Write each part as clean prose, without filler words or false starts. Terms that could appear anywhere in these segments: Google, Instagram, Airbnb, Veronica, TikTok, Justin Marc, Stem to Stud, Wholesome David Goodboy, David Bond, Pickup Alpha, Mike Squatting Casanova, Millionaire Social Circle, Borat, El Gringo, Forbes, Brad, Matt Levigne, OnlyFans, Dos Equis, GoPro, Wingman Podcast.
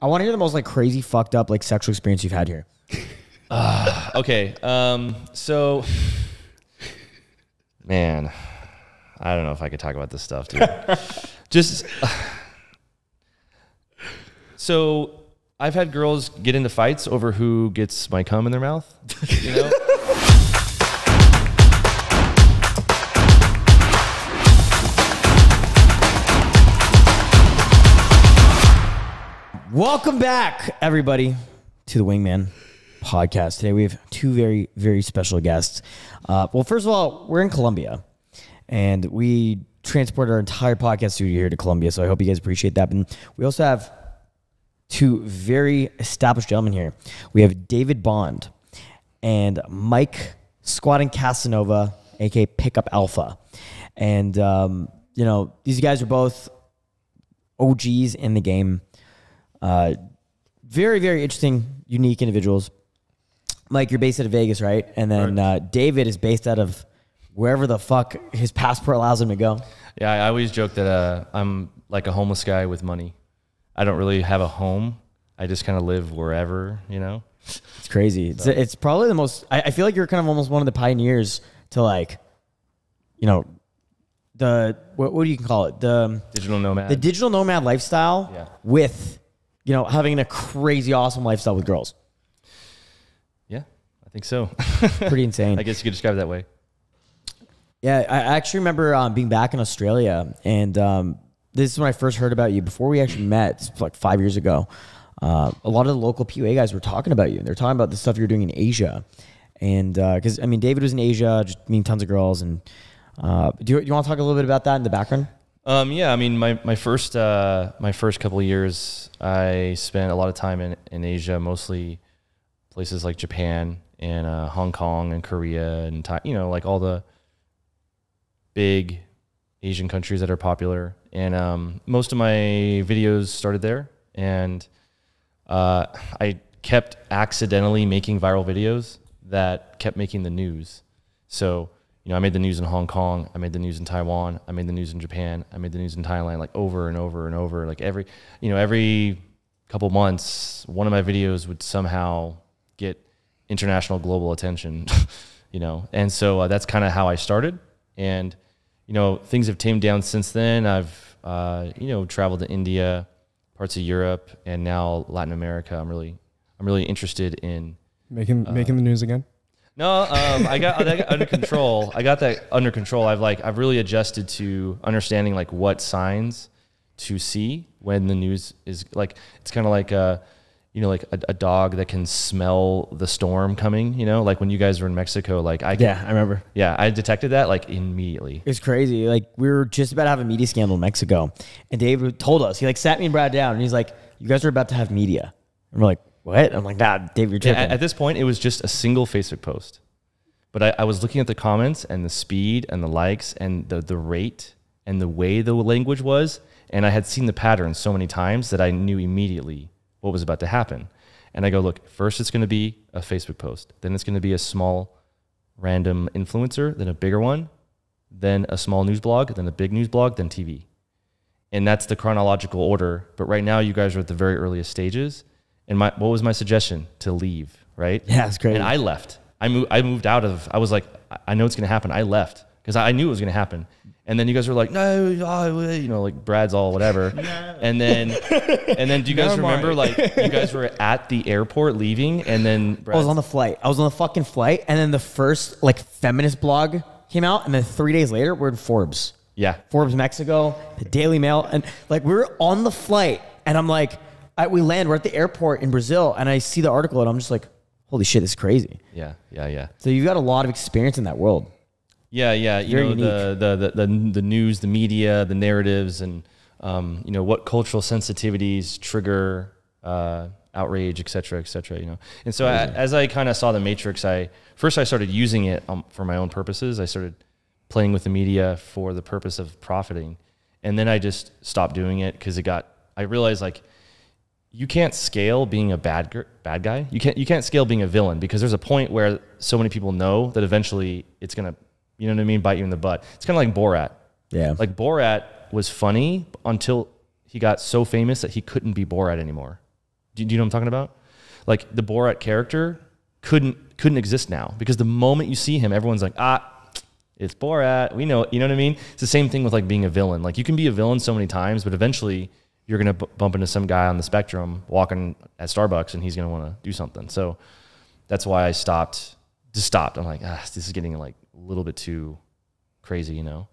I want to hear the most like crazy, fucked up, like sexual experience you've had here. Okay. So, man, I don't know if I could talk about this stuff, dude. Just so I've had girls get into fights over who gets my cum in their mouth. You know. Welcome back, everybody, to the Wingman Podcast. Today we have two very, very special guests. Well, first of all, we're in Colombia, and we transport our entire podcast studio here to Colombia, so I hope you guys appreciate that. And we also have two very established gentlemen here. We have David Bond and Mike Squatting Casanova, a.k.a. Pickup Alpha. And, you know, these guys are both OGs in the game. Very, very interesting, unique individuals. Mike, you're based out of Vegas, right? And then David is based out of wherever the fuck his passport allows him to go. Yeah, I always joke that I'm like a homeless guy with money. I don't really have a home. I just kind of live wherever, you know? It's crazy. So. It's probably the most... I feel like you're kind of almost one of the pioneers to like, you know... The... What do you call it? The... Digital nomad. The digital nomad lifestyle with... You know, having a crazy, awesome lifestyle with girls. Yeah, I think so. Pretty insane. I guess you could describe it that way. Yeah, I actually remember being back in Australia, and this is when I first heard about you. Before we actually met, like 5 years ago, a lot of the local PUA guys were talking about you, and they're talking about the stuff you're doing in Asia. And because I mean, David was in Asia, just meeting tons of girls. And do you want to talk a little bit about that in the background? Yeah, I mean, my first couple of years, I spent a lot of time in Asia, mostly places like Japan and Hong Kong and Korea and Thailand, you know, like all the big Asian countries that are popular. And most of my videos started there, and I kept accidentally making viral videos that kept making the news. So. You know, I made the news in Hong Kong, I made the news in Taiwan, I made the news in Japan, I made the news in Thailand, like over and over and over. Like every, you know, every couple months, one of my videos would somehow get international global attention, you know. And so that's kind of how I started. And, you know, things have tamed down since then. I've, you know, traveled to India, parts of Europe, and now Latin America. I'm really interested in... Making the news again? No, I got under control. I got that under control. I've really adjusted to understanding like what signs to see when the news is like. It's kind of like you know, like a dog that can smell the storm coming. You know, like when you guys were in Mexico, like I remember. Yeah, I detected that like immediately. It's crazy. Like we were just about to have a media scandal in Mexico, and David told us. He like sat me and Brad down, and he's like, "You guys are about to have media," and we're like. What? I'm like, nah, Dave, you're tripping. At this point, it was just a single Facebook post. But I was looking at the comments and the speed and the likes and the rate and the way the language was. And I had seen the pattern so many times that I knew immediately what was about to happen. And I go, look, first it's going to be a Facebook post. Then it's going to be a small random influencer, then a bigger one, then a small news blog, then a big news blog, then TV. And that's the chronological order. But right now, you guys are at the very earliest stages. And what was my suggestion? To leave, right? Yeah, it's crazy. And I left. I moved out of, I was like, I know it's going to happen. I left because I knew it was going to happen. And then you guys were like, no, you know, like Brad's all whatever. No. And then do you guys remember like you guys were at the airport leaving and then Brad's I was on the flight. I was on the fucking flight. And then the first like feminist blog came out. And then 3 days later, we're in Forbes. Yeah. Forbes, Mexico, the Daily Mail. And like we were on the flight and I'm like, we land, we're at the airport in Brazil, and I see the article, and I'm just like, holy shit, this is crazy. Yeah, yeah, yeah. So you've got a lot of experience in that world. Yeah, yeah. You know, the news, the media, the narratives, and, you know, what cultural sensitivities trigger outrage, et cetera, you know. And so as I kind of saw the matrix, first I started using it for my own purposes. I started playing with the media for the purpose of profiting. And then I just stopped doing it because I realized, like, you can't scale being a bad guy. You can't scale being a villain because there's a point where so many people know that eventually it's going to, you know what I mean, bite you in the butt. It's kind of like Borat. Yeah. Like Borat was funny until he got so famous that he couldn't be Borat anymore. Do you know what I'm talking about? Like the Borat character couldn't exist now, because the moment you see him, everyone's like, ah, it's Borat. We know, you know what I mean? It's the same thing with like being a villain. Like you can be a villain so many times, but eventually you're going to bump into some guy on the spectrum walking at Starbucks and he's going to want to do something. So that's why I stopped. I'm like, ah, this is getting like a little bit too crazy, you know?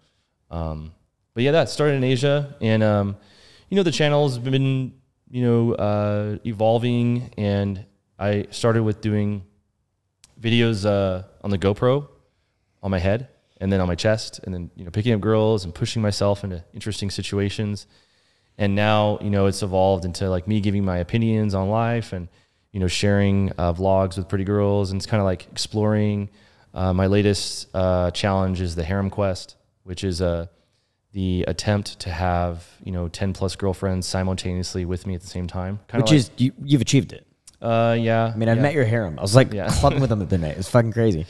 But yeah, that started in Asia, and, you know, the channel's been, you know, evolving, and I started with doing videos, on the GoPro on my head, and then on my chest, and then, you know, picking up girls and pushing myself into interesting situations. And now, you know, it's evolved into like me giving my opinions on life and, you know, sharing vlogs with pretty girls. And it's kind of like exploring. My latest challenge is the harem quest, which is the attempt to have, you know, 10+ girlfriends simultaneously with me at the same time. Kinda, which like, is, you've achieved it. Yeah. I mean, I've met your harem. I was like clubbing with them at the night. It's fucking crazy.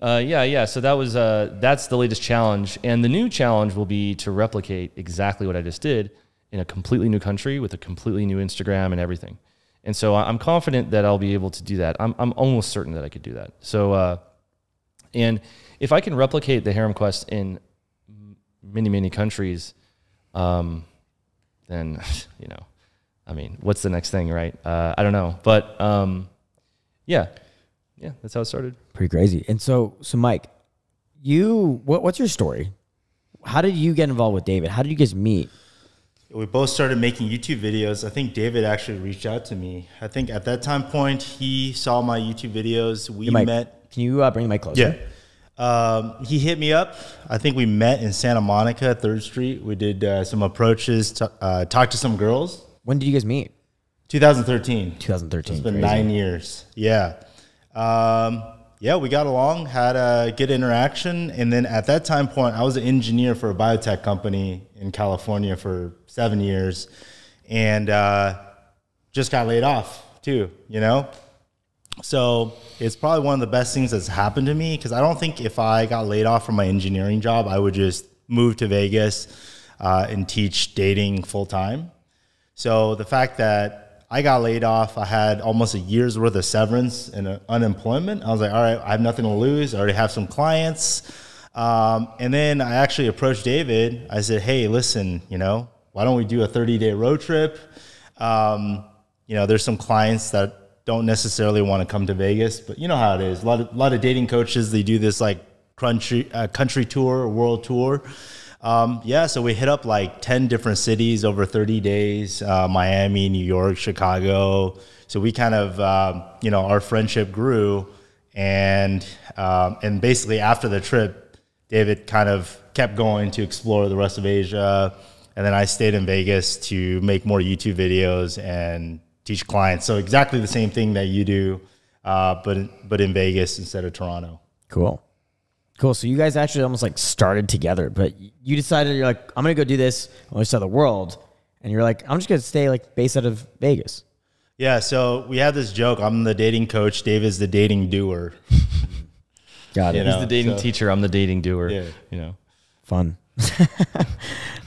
Yeah. So that was, that's the latest challenge. And the new challenge will be to replicate exactly what I just did in a completely new country with a completely new Instagram and everything. And so I'm confident that I'll be able to do that. I'm almost certain that I could do that. So, and if I can replicate the harem quest in many, many countries, then, you know, I mean, what's the next thing, right? I don't know, but, yeah, that's how it started. Pretty crazy. And so Mike, you, what's your story? How did you get involved with David? How did you guys meet? We both started making YouTube videos. I think David actually reached out to me. I think at that time point, he saw my YouTube videos. We met. Can you bring the mic closer? Yeah. He hit me up. I think we met in Santa Monica, 3rd Street. We did some approaches, talked to some girls. When did you guys meet? 2013. 2013. It's been crazy. 9 years. Yeah. Yeah, we got along, had a good interaction. And then at that time point, I was an engineer for a biotech company in California for 7 years, and just got laid off too, you know? So it's probably one of the best things that's happened to me, because I don't think if I got laid off from my engineering job, I would just move to Vegas and teach dating full time. So the fact that I got laid off, I had almost a year's worth of severance and unemployment. I was like, all right, I have nothing to lose. I already have some clients. And then I actually approached David. I said, hey, listen, you know, why don't we do a 30-day road trip? You know, there's some clients that don't necessarily want to come to Vegas, but you know how it is. A lot of dating coaches, they do this like country tour or world tour. Yeah, so we hit up like 10 different cities over 30 days, Miami, New York, Chicago. So we kind of, you know, our friendship grew, and basically after the trip, David kind of kept going to explore the rest of Asia. And then I stayed in Vegas to make more YouTube videos and teach clients. So exactly the same thing that you do, but in Vegas instead of Toronto. Cool. Cool. So you guys actually almost like started together, but you decided, you're like, I'm going to go do this. I want to see the world. And you're like, I'm just going to stay like based out of Vegas. Yeah. So we have this joke. I'm the dating coach. David's the dating doer. Got it. He's the dating teacher. I'm the dating doer. Yeah. You know, fun. I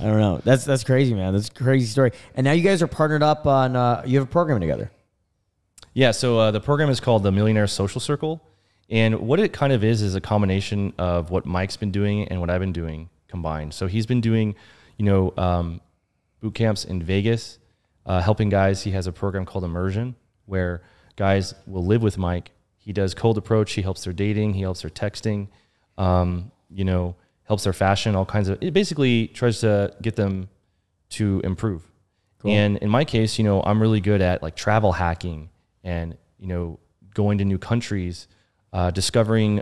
don't know. That's crazy, man. That's a crazy story. And now you guys are partnered up on, you have a program together. Yeah. So the program is called the Millionaire Social Circle. And what it kind of is a combination of what Mike's been doing and what I've been doing combined. So he's been doing, you know, boot camps in Vegas, helping guys. He has a program called Immersion where guys will live with Mike. He does cold approach. He helps their dating. He helps their texting, you know, helps their fashion, all kinds of, it basically tries to get them to improve. Cool. And in my case, you know, I'm really good at like travel hacking and, you know, going to new countries, discovering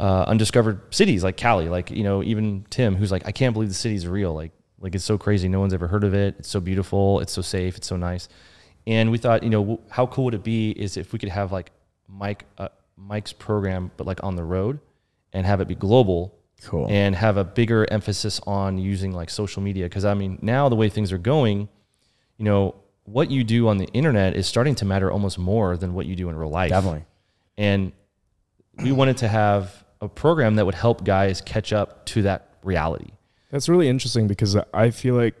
undiscovered cities like Cali, like, you know, even Tim, who's like, I can't believe the city's real. Like it's so crazy. No one's ever heard of it. It's so beautiful. It's so safe. It's so nice. And we thought, you know, how cool would it be is if we could have like Mike's program, but like on the road, and have it be global. Cool. And have a bigger emphasis on using like social media. Cause I mean, now the way things are going, you know, what you do on the internet is starting to matter almost more than what you do in real life. Definitely. And we wanted to have a program that would help guys catch up to that reality. That's really interesting, because I feel like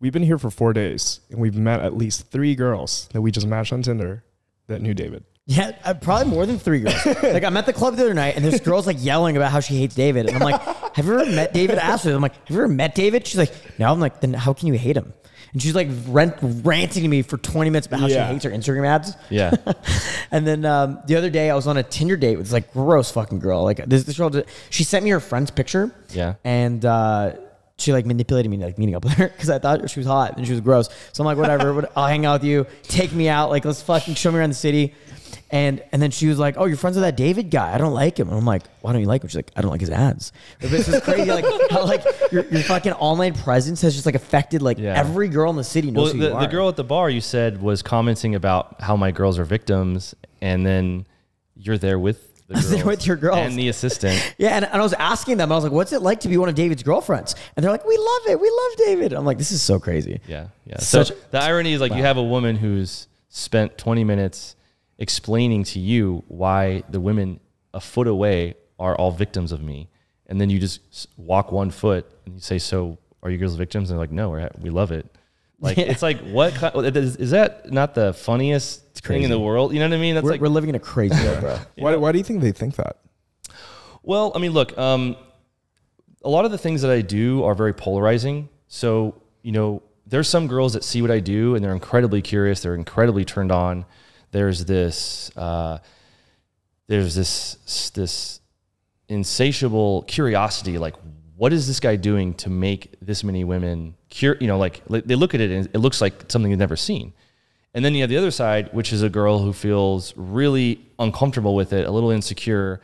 We've been here for 4 days, and we've met at least 3 girls that we just matched on Tinder that knew David. Yeah, probably more than 3 girls. Like, I'm at the club the other night, and this girl's like yelling about how she hates David. And I'm like, have you ever met David? Asked her. I'm like, have you ever met David? She's like, no. I'm like, then how can you hate him? And she's like ranting to me for 20 minutes about how she hates her Instagram ads. Yeah. And then the other day I was on a Tinder date with this like gross fucking girl. Like this girl, she sent me her friend's picture. Yeah. And she like manipulated me like meeting up with her because I thought she was hot and she was gross. So I'm like, whatever, I'll hang out with you. Take me out. Like, let's fucking show me around the city. And then she was like, oh, you're friends with that David guy. I don't like him. And I'm like, why don't you like him? She's like, I don't like his ads. But this is crazy. Like, how, like your fucking online presence has just like affected like every girl in the city knows who you are. The girl at the bar you said was commenting about how my girls are victims. And then you're there with the girls. I was there with your girls. And the assistant. Yeah. And I was asking them, I was like, what's it like to be one of David's girlfriends? And they're like, we love it. We love David. I'm like, this is so crazy. Yeah. Yeah. So the irony is like, you have a woman who's spent 20 minutes explaining to you why the women a foot away are all victims of me. And then you just walk 1 foot and you say, so are you girls victims? And they're like, no, we love it. Like, it's like, what kind, is that not the funniest thing in the world? You know what I mean? That's like, we're living in a crazy world, bro. Why do you think they think that? Well, I mean, look, a lot of the things that I do are very polarizing. So, you know, there's some girls that see what I do and they're incredibly curious. They're incredibly turned on. There's this insatiable curiosity. Like, what is this guy doing to make this many women curious? You know, like they look at it and it looks like something they've never seen. And then you have the other side, which is a girl who feels really uncomfortable with it, a little insecure.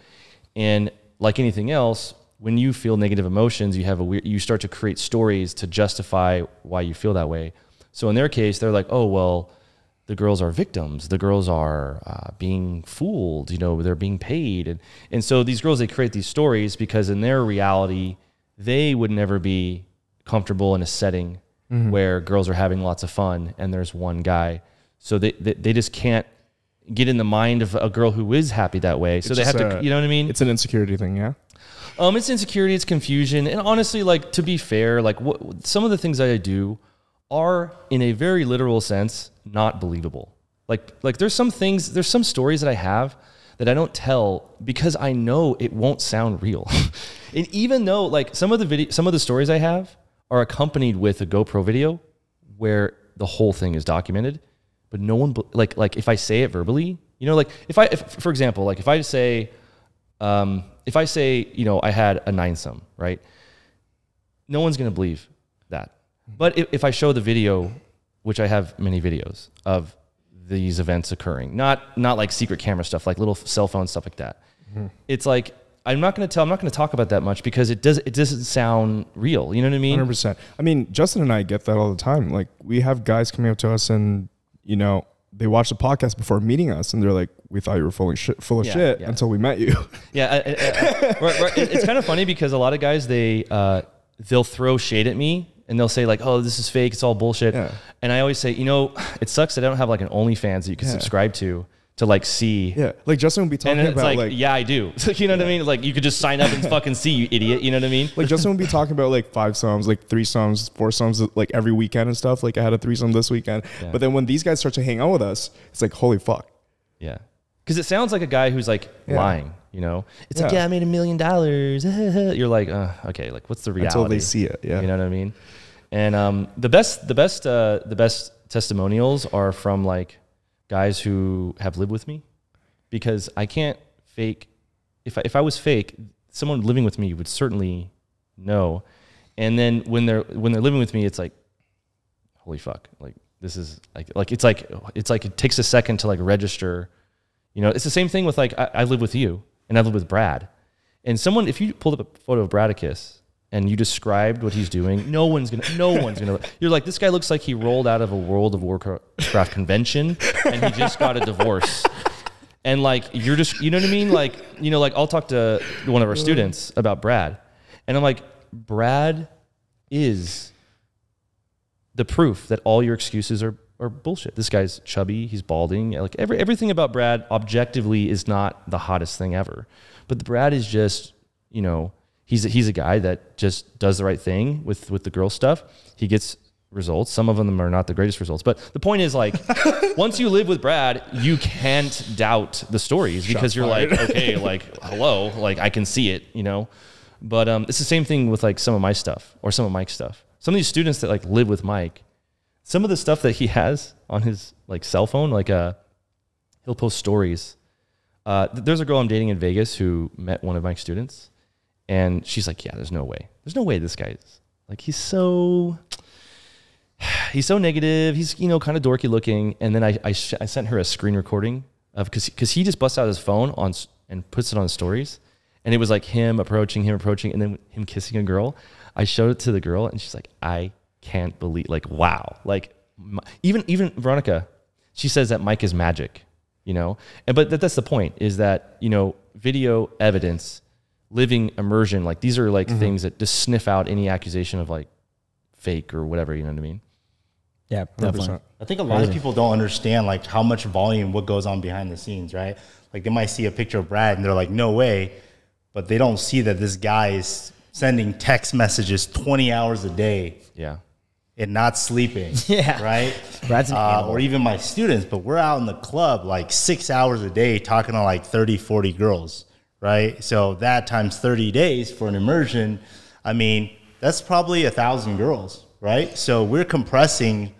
And like anything else, when you feel negative emotions, you have a weird, you start to create stories to justify why you feel that way. So in their case, they're like, oh, well, the girls are victims. The girls are being fooled. You know, they're being paid. And so these girls, they create these stories because in their reality, they would never be comfortable in a setting where girls are having lots of fun and there's one guy. So they just can't get in the mind of a girl who is happy that way. So they have to, you know what I mean? It's an insecurity thing, yeah? It's insecurity, it's confusion. And honestly, like, to be fair, like some of the things that I do are, in a very literal sense, not believable. Like there's some things, there's some stories that I have that I don't tell because I know it won't sound real. And even though like some of the stories I have are accompanied with a GoPro video where the whole thing is documented, but no one, like if I say it verbally, you know, like for example, like if I say, you know, I had a ninety-some, right? No one's going to believe that. But if I show the video, which I have many videos of these events occurring, not like secret camera stuff, like little cell phone stuff like that. It's like, I'm not going to talk about that much because it doesn't sound real. You know what I mean? 100%. I mean, Justin and I get that all the time. Like, we have guys coming up to us and, you know, they watch the podcast before meeting us and they're like, we thought you were full of shit until we met you. Yeah. It's kind of funny because a lot of guys, they'll throw shade at me. And they'll say like, oh, this is fake. It's all bullshit. Yeah. And I always say, you know, it sucks that I don't have like an OnlyFans that you can subscribe to like see. Yeah. Like Justin would be talking about like, yeah, I do. Like, you know what I mean? Like, you could just sign up and fucking see, you idiot. You know what I mean? Like, Justin would be talking about like 5 sums, like 3 sums, 4 sums, like every weekend and stuff. Like, I had a 3 sum this weekend. Yeah. But then when these guys start to hang out with us, it's like, holy fuck. Yeah. Cause it sounds like a guy who's like lying. You know, it's like, yeah, I made $1 million. You're like, okay, like what's the reality? Until they see it. Yeah. You know what I mean? And, the best testimonials are from like guys who have lived with me because I can't fake. If I was fake, someone living with me would certainly know. And then when they're living with me, it's like, holy fuck. Like, this is like, it's like, it takes a second to like register, you know. It's the same thing with like, I live with you. And I lived with Brad. And someone, if you pulled up a photo of Bradicus and you described what he's doing, no one's gonna, you're like, this guy looks like he rolled out of a World of Warcraft convention and he just got a divorce. And like, you're just, you know what I mean? Like, you know, like I'll talk to one of our students about Brad and I'm like, Brad is the proof that all your excuses are bullshit. This guy's chubby, he's balding. Like everything about Brad objectively is not the hottest thing ever. But Brad is just, you know, he's a guy that just does the right thing with the girl stuff. He gets results. Some of them are not the greatest results, but the point is, like, once you live with Brad, you can't doubt the stories because you're like, okay, like, hello, like I can see it, you know? But it's the same thing with like some of my stuff or some of Mike's stuff. Some of these students that like live with Mike, some of the stuff that he has on his like cell phone, like he'll post stories. There's a girl I'm dating in Vegas who met one of Mike's students, and she's like, yeah, there's no way. There's no way this guy is like, he's so negative. He's, you know, kind of dorky looking. And then I sent her a screen recording of, cause he just busts out his phone on and puts it on his stories. And it was like him approaching, and then him kissing a girl. I showed it to the girl, and she's like, I can't believe, like, wow. Like even Veronica, she says that Mike is magic, you know? And, but that's the point, is that, you know, video evidence, living immersion, like these are like things that just sniff out any accusation of like fake or whatever, you know what I mean? Yeah, definitely. I think a lot of people don't understand like how much volume, what goes on behind the scenes, right? Like they might see a picture of Brad and they're like, no way, but they don't see that this guy is sending text messages 20 hours a day. Yeah. And not sleeping, yeah, right? Brad's an animal. Or even my students, but we're out in the club like 6 hours a day talking to like 30, 40 girls, right? So that times 30 days for an immersion, I mean, that's probably 1,000 girls, right? So we're compressing,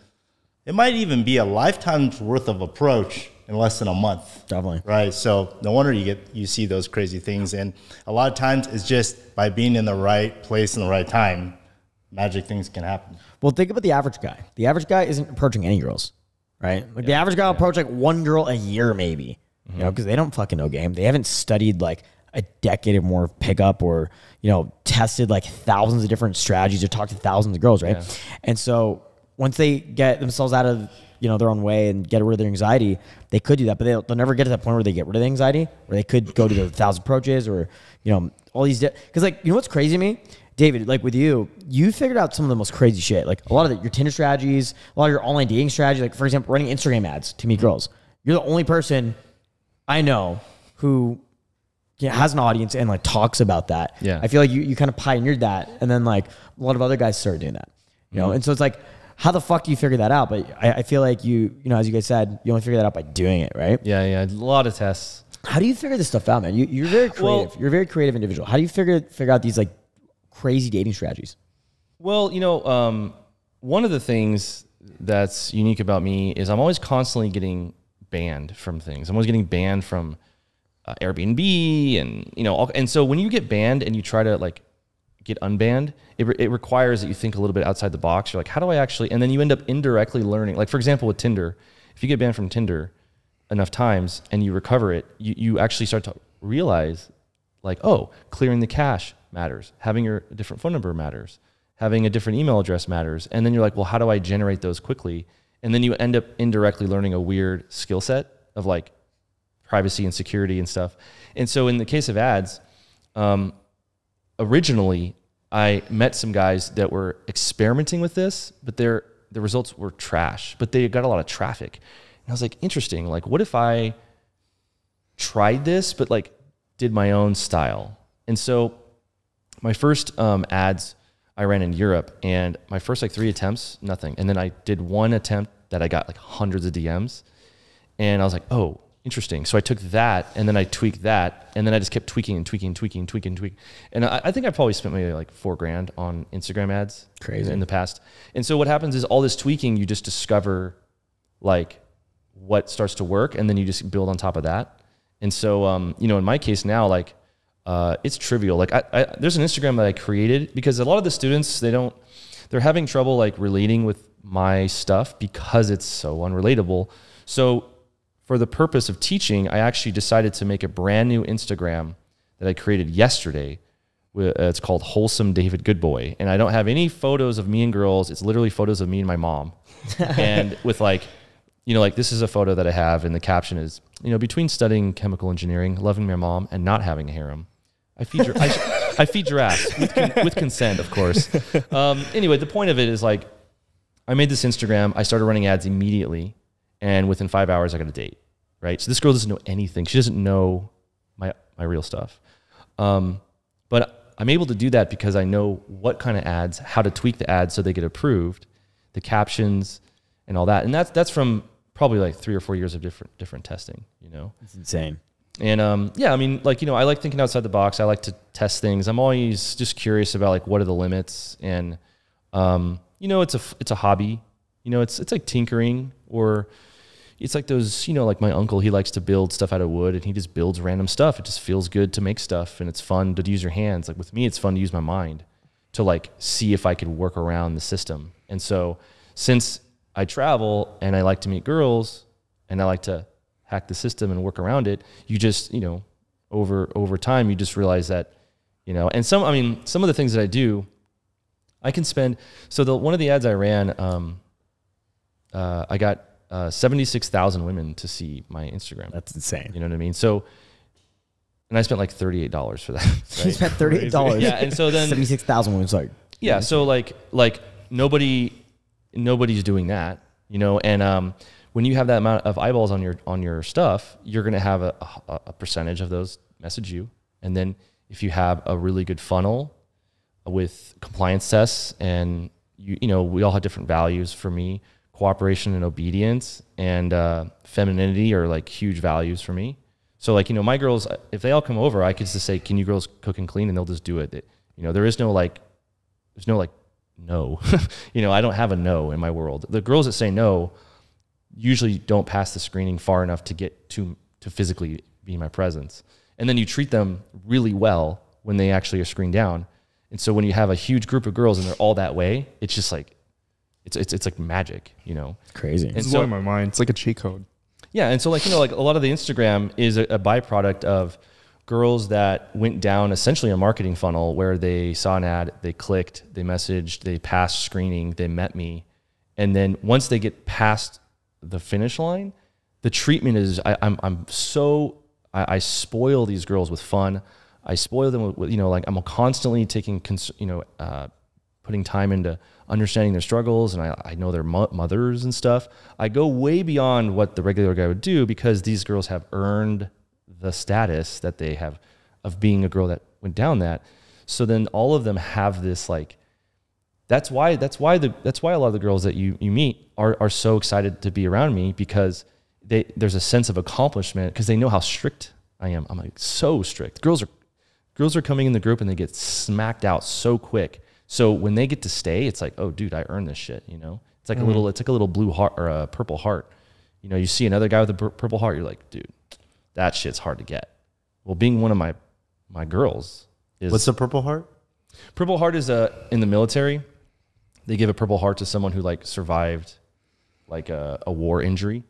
it might even be a lifetime's worth of approach in less than a month. Definitely. Right, so no wonder you see those crazy things. And a lot of times it's just by being in the right place in the right time, magic things can happen. Well, think about the average guy. The average guy isn't approaching any girls, right? Like the average guy will approach like one girl a year maybe, you know, because they don't fucking know game. They haven't studied like a decade or more of pickup, or, you know, tested like thousands of different strategies or talked to thousands of girls, right? Yeah. And so once they get themselves out of, you know, their own way and get rid of their anxiety, they could do that, but they'll never get to that point where they get rid of the anxiety, where they could go to the 1,000 approaches or, you know, all these, because like, you know what's crazy to me? David, like with you, you figured out some of the most crazy shit. Like a lot of your Tinder strategies, a lot of your online dating strategies, like for example, running Instagram ads to meet girls. You're the only person I know who has an audience and like talks about that. Yeah. I feel like you kind of pioneered that. And then like a lot of other guys started doing that, you know? And so it's like, how the fuck do you figure that out? But I feel like you know, as you guys said, you only figure that out by doing it, right? Yeah. Yeah. A lot of tests. How do you figure this stuff out, man? You're very creative. Well, you're a very creative individual. How do you figure out these like crazy dating strategies? Well, you know, one of the things that's unique about me is I'm always constantly getting banned from things. I'm always getting banned from Airbnb and, you know, and so when you get banned and you try to like get unbanned, it requires that you think a little bit outside the box. You're like, how do I actually, and then you end up indirectly learning. Like for example, with Tinder, if you get banned from Tinder enough times and you recover it, you actually start to realize like, oh, clearing the cache matters. Having your different phone number matters. Having a different email address matters. And then you're like, well, how do I generate those quickly? And then you end up indirectly learning a weird skill set of like privacy and security and stuff. And so in the case of ads, originally I met some guys that were experimenting with this, but the results were trash, but they got a lot of traffic. And I was like, interesting. Like, what if I tried this, but like did my own style? And so my first ads I ran in Europe, and my first like 3 attempts, nothing. And then I did one attempt that I got like hundreds of DMs, and I was like, oh, interesting. So I took that and then I tweaked that, and then I just kept tweaking and tweaking and tweaking and tweaking and tweaking. And I think I probably spent maybe like $4,000 on Instagram ads in the past. And so what happens is all this tweaking, you just discover like what starts to work, and then you just build on top of that. And so, you know, in my case now, like, it's trivial. Like there's an Instagram that I created because a lot of the students, they're having trouble like relating with my stuff because it's so unrelatable. So for the purpose of teaching, I actually decided to make a brand new Instagram that I created yesterday. It's called Wholesome David Goodboy. And I don't have any photos of me and girls. It's literally photos of me and my mom. And with like, you know, like this is a photo that I have, and the caption is, you know, between studying chemical engineering, loving my mom, and not having a harem, I feed giraffes with consent, of course. Anyway, the point of it is like, I made this Instagram. I started running ads immediately, and within 5 hours, I got a date. Right. So this girl doesn't know anything. She doesn't know my real stuff. But I'm able to do that because I know what kind of ads, how to tweak the ads so they get approved. the captions and all that. And that's from probably like 3 or 4 years of different testing, you know. It's insane. And yeah, I mean, like, you know, I like thinking outside the box. I like to test things. I'm always just curious about like, what are the limits? And you know, it's a hobby, you know, it's like tinkering, or it's like those, you know, like my uncle, he likes to build stuff out of wood and he just builds random stuff. It just feels good to make stuff and it's fun to use your hands. Like with me, it's fun to use my mind to like see if I could work around the system. And so since I travel and I like to meet girls and I like to hack the system and work around it, you just, you know, over time, you just realize that, you know, and some, I mean, some of the things that I do, I can spend, so one of the ads I ran, I got 76,000 women to see my Instagram. That's insane. You know what I mean? So, and I spent like $38 for that. Right? You spent $38. Yeah. And so then 76,000 women. Like, yeah. So like nobody's doing that, you know? And, when you have that amount of eyeballs on your stuff, you're going to have a percentage of those message you. And then if you have a really good funnel with compliance tests and you know, we all have different values. For me, cooperation and obedience and femininity are like huge values for me. So like, you know, my girls, if they all come over, I could just say, can you girls cook and clean? And they'll just do it. You know, there is no like, there's no like, no, you know, I don't have a no in my world. The girls that say no usually don't pass the screening far enough to get to physically be in my presence. And then you treat them really well when they actually are screened down. And so when you have a huge group of girls and they're all that way, it's just like, it's like magic, you know? It's crazy. It's blowing my mind. It's like a cheat code. Yeah. And so like, you know, like a lot of the Instagram is a byproduct of girls that went down essentially a marketing funnel where they saw an ad, they clicked, they messaged, they passed screening, they met me. And then once they get past the finish line, the treatment is, I spoil these girls with fun. I spoil them with, you know, like I'm constantly taking, you know, putting time into understanding their struggles. And I know their mothers and stuff. I go way beyond what the regular guy would do because these girls have earned the status that they have of being a girl that went down that. So then all of them have this, like, that's why a lot of the girls that you meet are so excited to be around me because there's a sense of accomplishment because they know how strict I am. I'm like so strict. Girls are coming in the group and they get smacked out so quick. So when they get to stay, it's like, oh dude, I earned this shit. You know, it's like a little blue heart or a purple heart. You know, you see another guy with a purple heart, you're like, dude, that shit's hard to get. Well, being one of my girls is what's a purple heart? Purple heart is in the military. They give a Purple Heart to someone who like survived like a war injury.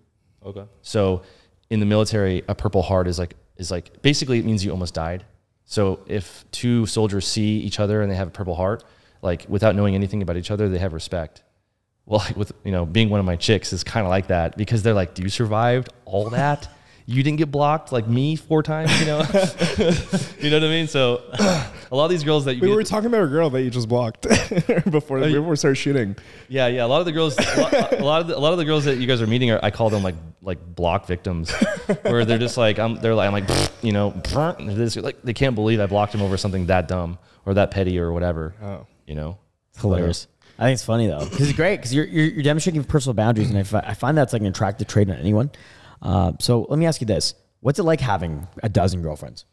Okay. So in the military, a Purple Heart is like basically it means you almost died. So if two soldiers see each other and they have a Purple Heart, like without knowing anything about each other, they have respect. Well, like with, you know, being one of my chicks is kind of like that because they're like, you survived all that? You didn't get blocked like me 4 times, you know? You know what I mean? So a lot of these girls that you... We were talking about a girl that you just blocked before we started shooting. Yeah, yeah. A lot of the girls... A lot of the girls that you guys are meeting, I call them like block victims where they're just like... I'm like, you know, like they can't believe I blocked them over something that dumb or that petty or whatever. Oh. You know? It's hilarious. I think it's funny though. This is great because you're demonstrating personal boundaries and I find that's like an attractive trait in anyone. So let me ask you this. What's it like having a dozen girlfriends?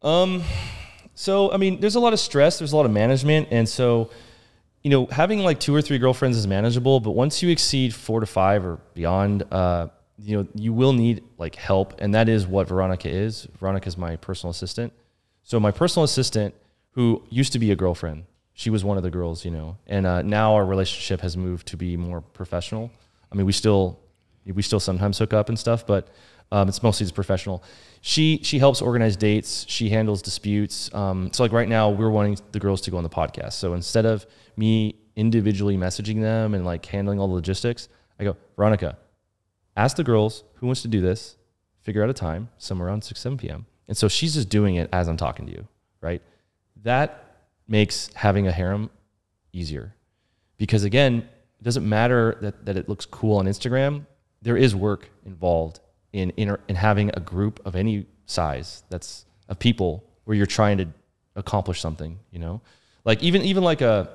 So, I mean, there's a lot of stress, there's a lot of management. And so, you know, having like 2 or 3 girlfriends is manageable, but once you exceed 4 to 5 or beyond, you know, you will need like help. And that is what Veronica is. Veronica is my personal assistant. So my personal assistant who used to be a girlfriend, she was one of the girls, you know, and, now our relationship has moved to be more professional. I mean, we still sometimes hook up and stuff, but it's mostly just professional. She helps organize dates. She handles disputes. So like right now we're wanting the girls to go on the podcast. So instead of me individually messaging them and like handling all the logistics, I go, Veronica, ask the girls who wants to do this, figure out a time somewhere around 6, 7 p.m. And so she's just doing it as I'm talking to you, right? That makes having a harem easier because again, it doesn't matter that it looks cool on Instagram. There is work involved in having a group of any size that's of people where you're trying to accomplish something, you know, like even like a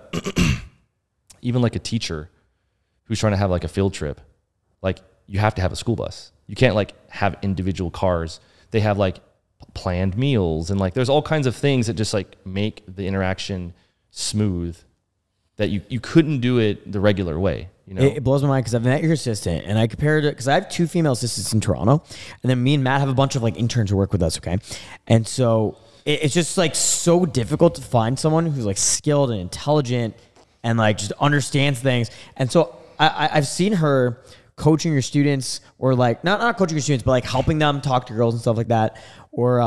teacher, who's trying to have like a field trip, like you have to have a school bus. You can't like have individual cars. They have like planned meals and like there's all kinds of things that just like make the interaction smooth that you couldn't do it the regular way. You know? It blows my mind because I've met your assistant and I compared it because I have 2 female assistants in Toronto, and then me and Matt have a bunch of like interns who work with us. Okay. And so it's just like so difficult to find someone who's like skilled and intelligent and like just understands things. And so I've seen her coaching your students, or like not coaching your students, but like helping them talk to girls and stuff like that. Or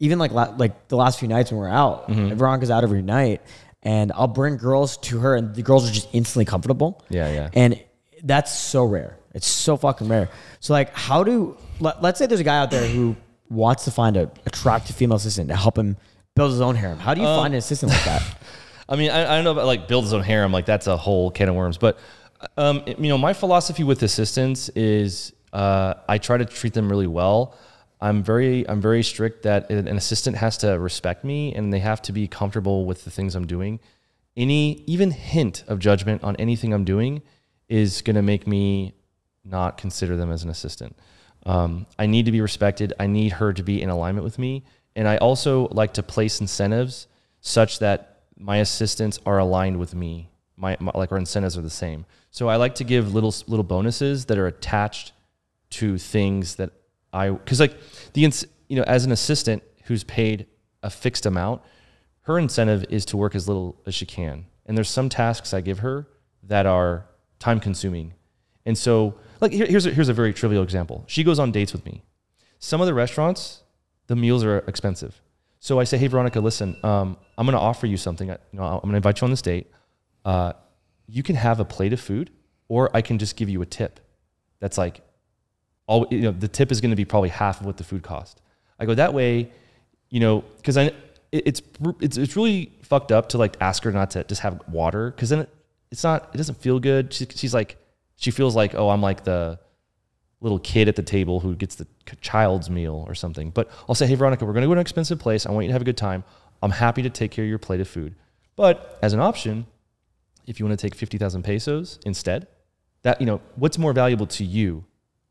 even like the last few nights when we're out, mm-hmm. Veronica's out every night, and I'll bring girls to her, and the girls are just instantly comfortable. Yeah, yeah. And that's so rare. It's so fucking rare. So like, how do let's say there's a guy out there who wants to find an attractive female assistant to help him build his own harem. How do you find an assistant like that? I mean, I don't know about like build his own harem. Like that's a whole can of worms. But you know, my philosophy with assistants is I try to treat them really well. I'm very strict that an assistant has to respect me and they have to be comfortable with the things I'm doing. Any even hint of judgment on anything I'm doing is going to make me not consider them as an assistant. I need to be respected. I need her to be in alignment with me. And I also like to place incentives such that my assistants are aligned with me. Like our incentives are the same. So I like to give little bonuses that are attached to things that because like you know, as an assistant who's paid a fixed amount, her incentive is to work as little as she can. And there's some tasks I give her that are time consuming. And so like here's a very trivial example. She goes on dates with me. Some of the restaurants, the meals are expensive. So I say, hey, Veronica, listen, I'm going to offer you something. I'm going to invite you on this date. You can have a plate of food, or I can just give you a tip. That's like, you know, the tip is going to be probably half of what the food cost. I go that way, you know, because it's really fucked up to like ask her not to just have water, because then it doesn't feel good. She's like, she feels like, oh, I'm like the little kid at the table who gets the child's meal or something. But I'll say, hey, Veronica, we're going to go to an expensive place. I want you to have a good time. I'm happy to take care of your plate of food, but as an option, if you want to take 50,000 pesos instead, that, you know, what's more valuable to you?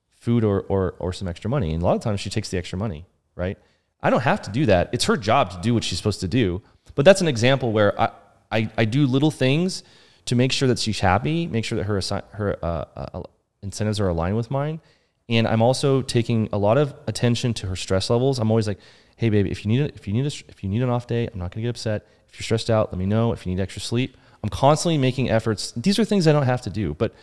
Food or some extra money. And a lot of times she takes the extra money, right? I don't have to do that. It's her job to do what she's supposed to do. But that's an example where I do little things to make sure that she's happy, make sure that her incentives are aligned with mine. And I'm also taking a lot of attention to her stress levels. I'm always like, hey baby, if you need an off day, I'm not gonna get upset. If you're stressed out, let me know. If you need extra sleep, I'm constantly making efforts. These are things I don't have to do, but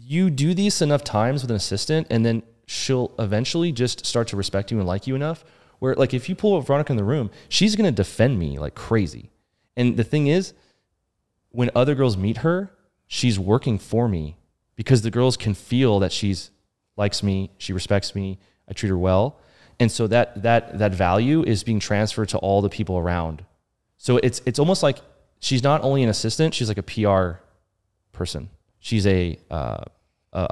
you do these enough times with an assistant, and then she'll eventually just start to respect you and like you enough where, like, if you pull Veronica in the room, she's going to defend me like crazy. And the thing is, when other girls meet her, she's working for me, because the girls can feel that she's likes me. She respects me. I treat her well. And so that value is being transferred to all the people around. So it's almost like she's not only an assistant, she's like a PR person. She's a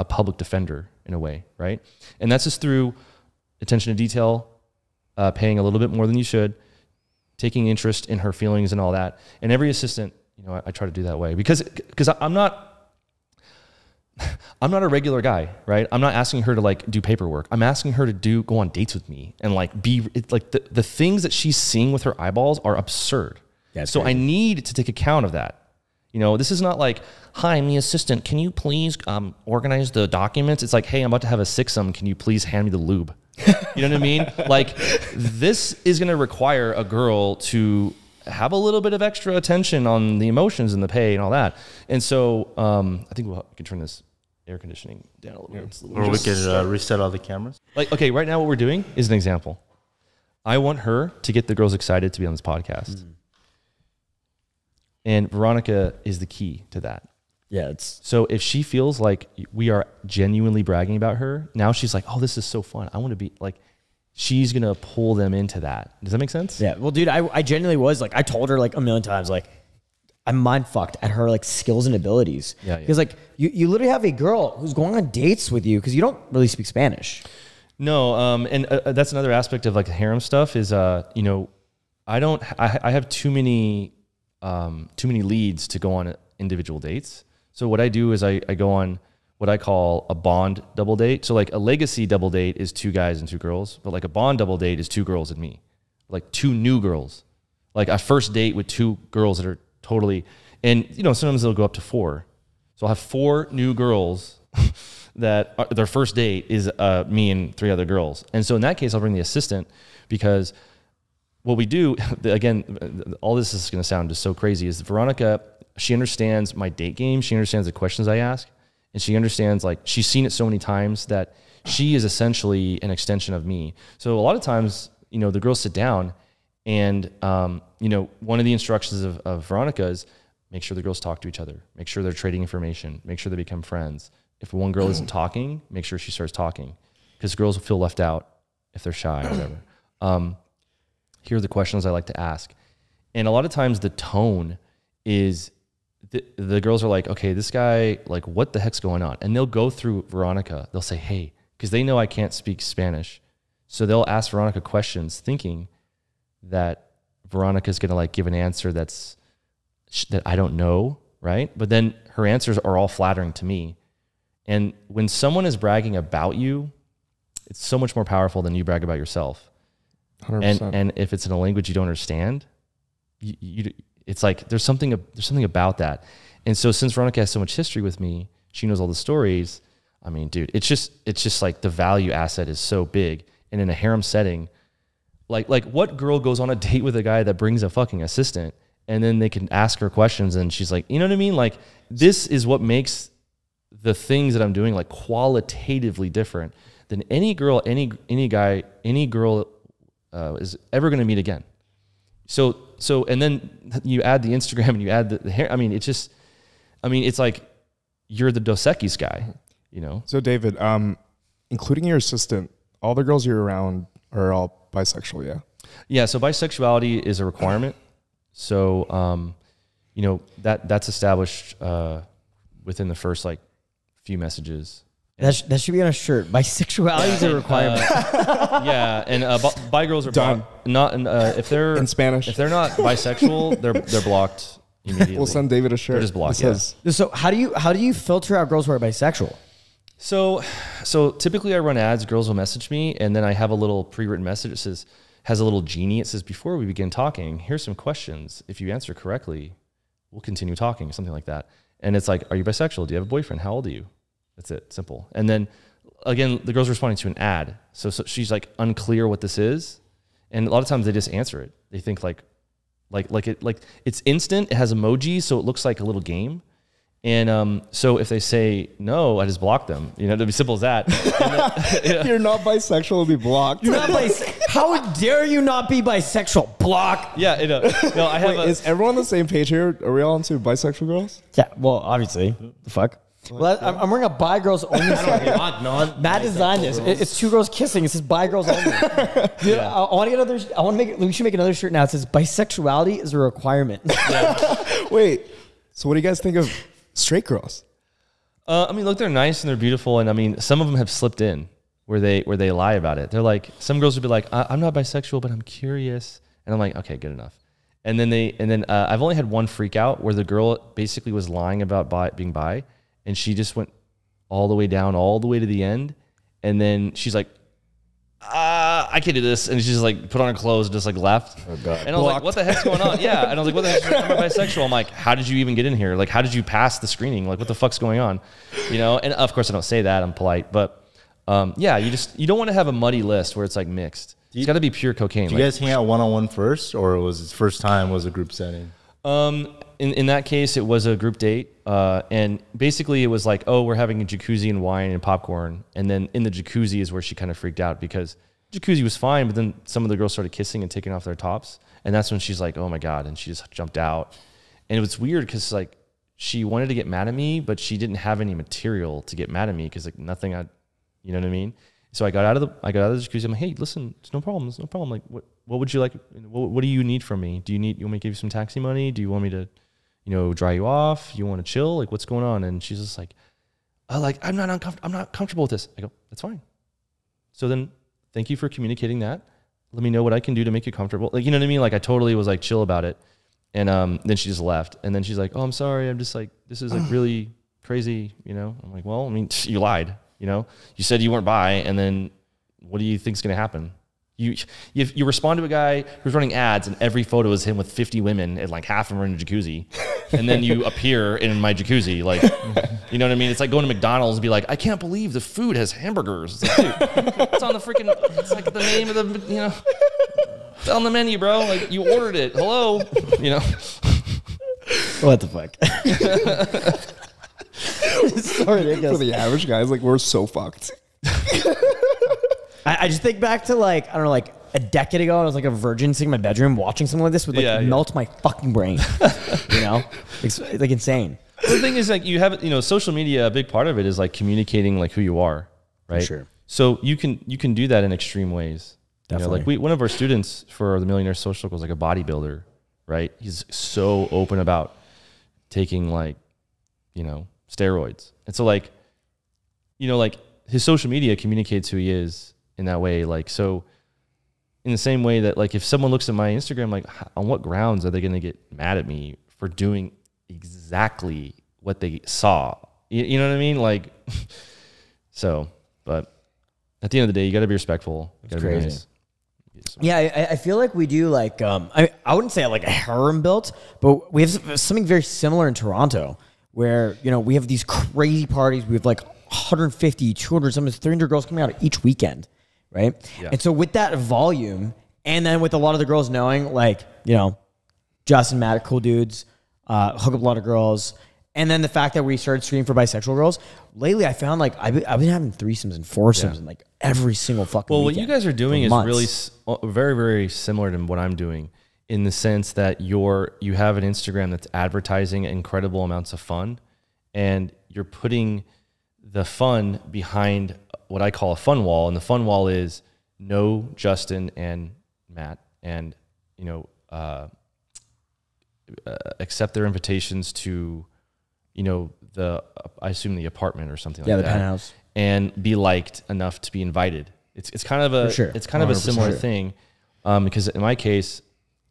public defender in a way, right? And that's just through attention to detail, paying a little bit more than you should, taking interest in her feelings and all that. And every assistant, you know, I try to do that way, because I'm not a regular guy, right? I'm not asking her to like do paperwork. I'm asking her to go on dates with me and like the things that she's seeing with her eyeballs are absurd. That's so crazy. I need to take account of that. You know, this is not like, hi, I'm the assistant. Can you please organize the documents? It's like, hey, I'm about to have a six-some. Can you please hand me the lube? You know what I mean? Like, this is going to require a girl to have a little bit of extra attention on the emotions and the pay and all that. And so I think we can turn this air conditioning down a little bit. Or we could reset all the cameras. Like, okay, right now what we're doing is an example. I want her to get the girls excited to be on this podcast. Mm. And Veronica is the key to that. Yeah. So if she feels like we are genuinely bragging about her, now she's like, oh, this is so fun. I want to be like, she's going to pull them into that. Does that make sense? Yeah. Well, dude, I genuinely was like, I told her like a million times, like I'm mind fucked at her like skills and abilities. Yeah. Because like you literally have a girl who's going on dates with you because you don't really speak Spanish. No. And that's another aspect of like the harem stuff is, you know, I have too many leads to go on individual dates. So what I do is I go on what I call a bond double date. So like a legacy double date is 2 guys and 2 girls, but like a bond double date is 2 girls and me, like 2 new girls, like a first date with 2 girls that are totally, and you know, sometimes they'll go up to 4. So I'll have 4 new girls that are, their first date is me and 3 other girls. And so in that case, I'll bring the assistant, because what we do, again, all this is going to sound just so crazy, is Veronica, she understands my date game. She understands the questions I ask. And she understands, like, she's seen it so many times that she is essentially an extension of me. So a lot of times, you know, the girls sit down and, you know, one of the instructions of Veronica is make sure the girls talk to each other, make sure they're trading information, make sure they become friends. If one girl isn't talking, make sure she starts talking, because girls will feel left out if they're shy or whatever. Here are the questions I like to ask. And a lot of times the tone is, the girls are like, okay, this guy, like, what the heck's going on? And they'll go through Veronica. They'll say, hey, because they know I can't speak Spanish. So they'll ask Veronica questions thinking that Veronica's going to, like, give an answer that's, that I don't know, right? But then her answers are all flattering to me. And when someone is bragging about you, it's so much more powerful than you brag about yourself. 100%. And if it's in a language you don't understand, you it's like there's something about that. And so since Veronica has so much history with me, she knows all the stories. I mean, dude, it's just like the value asset is so big. And in a harem setting, like what girl goes on a date with a guy that brings a fucking assistant, and then they can ask her questions and she's like, you know what I mean? Like, this is what makes the things that I'm doing, like, qualitatively different than any girl, any guy, any girl is ever going to meet again. So, and then you add the Instagram and you add the hair. I mean, it's just, I mean, it's like you're the Dos Equis guy, you know? So David, including your assistant, all the girls you're around are all bisexual. Yeah. Yeah. So bisexuality is a requirement. So, you know, that's established, within the first, like, few messages. That should be on a shirt. Bisexuality is a requirement. Yeah, and bi girls are done. Not if they're in Spanish. If they're not bisexual, they're blocked immediately. We'll send David a shirt. They're just blocked. Yes. Yeah. So how do you filter out girls who are bisexual? So typically I run ads. Girls will message me, and then I have a little pre-written message that says, has a little genie. It says, before we begin talking, here's some questions. If you answer correctly, we'll continue talking, or something like that. And it's like, are you bisexual? Do you have a boyfriend? How old are you? That's it. Simple. And then again, the girl's responding to an ad. So she's like unclear what this is. And a lot of times they just answer it. They think like it's instant. It has emojis. So it looks like a little game. And, so if they say no, I just block them, you know, it'll be simple as that. Then, yeah. If you're not bisexual, it'll be blocked. You're not How dare you not be bisexual? Block. Yeah. You know, no, I have. Wait, is everyone on the same page here? Are we all into bisexual girls? Yeah. Well, obviously. The fuck. Well, I'm wearing a bi girls only. Matt designed this. It's 2 girls kissing. It says bi girls only. Dude, yeah. I want to get another. We should make another shirt now. It says bisexuality is a requirement. Yeah. Wait. So what do you guys think of straight girls? I mean, look, they're nice and they're beautiful, and I mean, some of them have slipped in where they lie about it. They're like, some girls would be like, I'm not bisexual, but I'm curious, and I'm like, okay, good enough. And then I've only had one freak out where the girl basically was lying about being bi. And she just went all the way down, all the way to the end. And then she's like, I can't do this. And she's just like put on her clothes and just like left. Oh God. And I was like, what the heck's going on? Yeah. And I was like, what the heck's going on? I'm bisexual. I'm like, how did you even get in here? Like, how did you pass the screening? Like, what the fuck's going on? You know? And of course I don't say that, I'm polite, but yeah, you don't want to have a muddy list where it's like mixed. It's gotta be pure cocaine. Did you guys hang out one-on-one first, or was it first time was a group setting? In that case, it was a group date. And basically it was like, oh, we're having a jacuzzi and wine and popcorn. And then in the jacuzzi is where she kind of freaked out, because jacuzzi was fine. But then some of the girls started kissing and taking off their tops. And that's when she's like, oh my God. And she just jumped out. And it was weird, because like she wanted to get mad at me, but she didn't have any material to get mad at me, because like nothing, you know what I mean? So I got out of the jacuzzi. I'm like, hey, listen, it's no problem. It's no problem. Like, what would you like? What do you need from me? You want me to give you some taxi money? Do you want me to, you know, dry you off? You want to chill? Like, what's going on? And she's just like, I'm not comfortable with this. I go, that's fine. So then thank you for communicating that. Let me know what I can do to make you comfortable. Like, you know what I mean? Like, I totally was like chill about it. And then she just left. And then she's like, oh, I'm sorry. I'm just like, this is like really crazy, you know? I'm like, well, I mean, you lied, you know? You said you weren't bi, and then what do you think's going to happen? You respond to a guy who's running ads, and every photo is him with 50 women, and like half of them are in a jacuzzi. And then you appear in my jacuzzi, like, you know what I mean? It's like going to McDonald's and be like, I can't believe the food has hamburgers. It's like, dude, it's on the freaking, it's like the name of the, you know, it's on the menu, bro. Like, you ordered it. Hello, you know. What the fuck? Sorry, for the average guys, like, we're so fucked. I just think back to, like, I don't know, like a decade ago, I was like a virgin sitting in my bedroom watching something like this would like melt my fucking brain, you know? It's like insane. The thing is, like, you have, you know, social media, a big part of it is like communicating like who you are, right? Sure. So you can do that in extreme ways. Definitely. You know, like one of our students for the Millionaire Social Circle is like a bodybuilder, right? He's so open about taking, like, you know, steroids. And so, like, you know, like his social media communicates who he is in that way. Like, so in the same way that, like, if someone looks at my Instagram, like, on what grounds are they going to get mad at me for doing exactly what they saw? You know what I mean? Like, so, but at the end of the day, you got to be respectful. That's crazy. Nice. Yeah. I feel like we do, like, I wouldn't say like a harem built, but we have something very similar in Toronto where, you know, we have these crazy parties. We have like 150, 200, sometimes 300 girls coming out each weekend. Right. Yeah. And so with that volume, and then with a lot of the girls knowing, like, you know, Justin Marc, cool dudes, hook up a lot of girls. And then the fact that we started screening for bisexual girls. Lately, I found, like, I've been having threesomes and foursomes and like every single fucking weekend. Well, what you guys are doing is really very, very similar to what I'm doing, in the sense that you have an Instagram that's advertising incredible amounts of fun, and you're putting the fun behind what I call a fun wall. And the fun wall is no Justin and Matt, and, you know, accept their invitations to, you know, the, I assume, the apartment or something like that. Yeah, the penthouse. And be liked enough to be invited. It's kind of a, it's kind of a similar thing. Because in my case,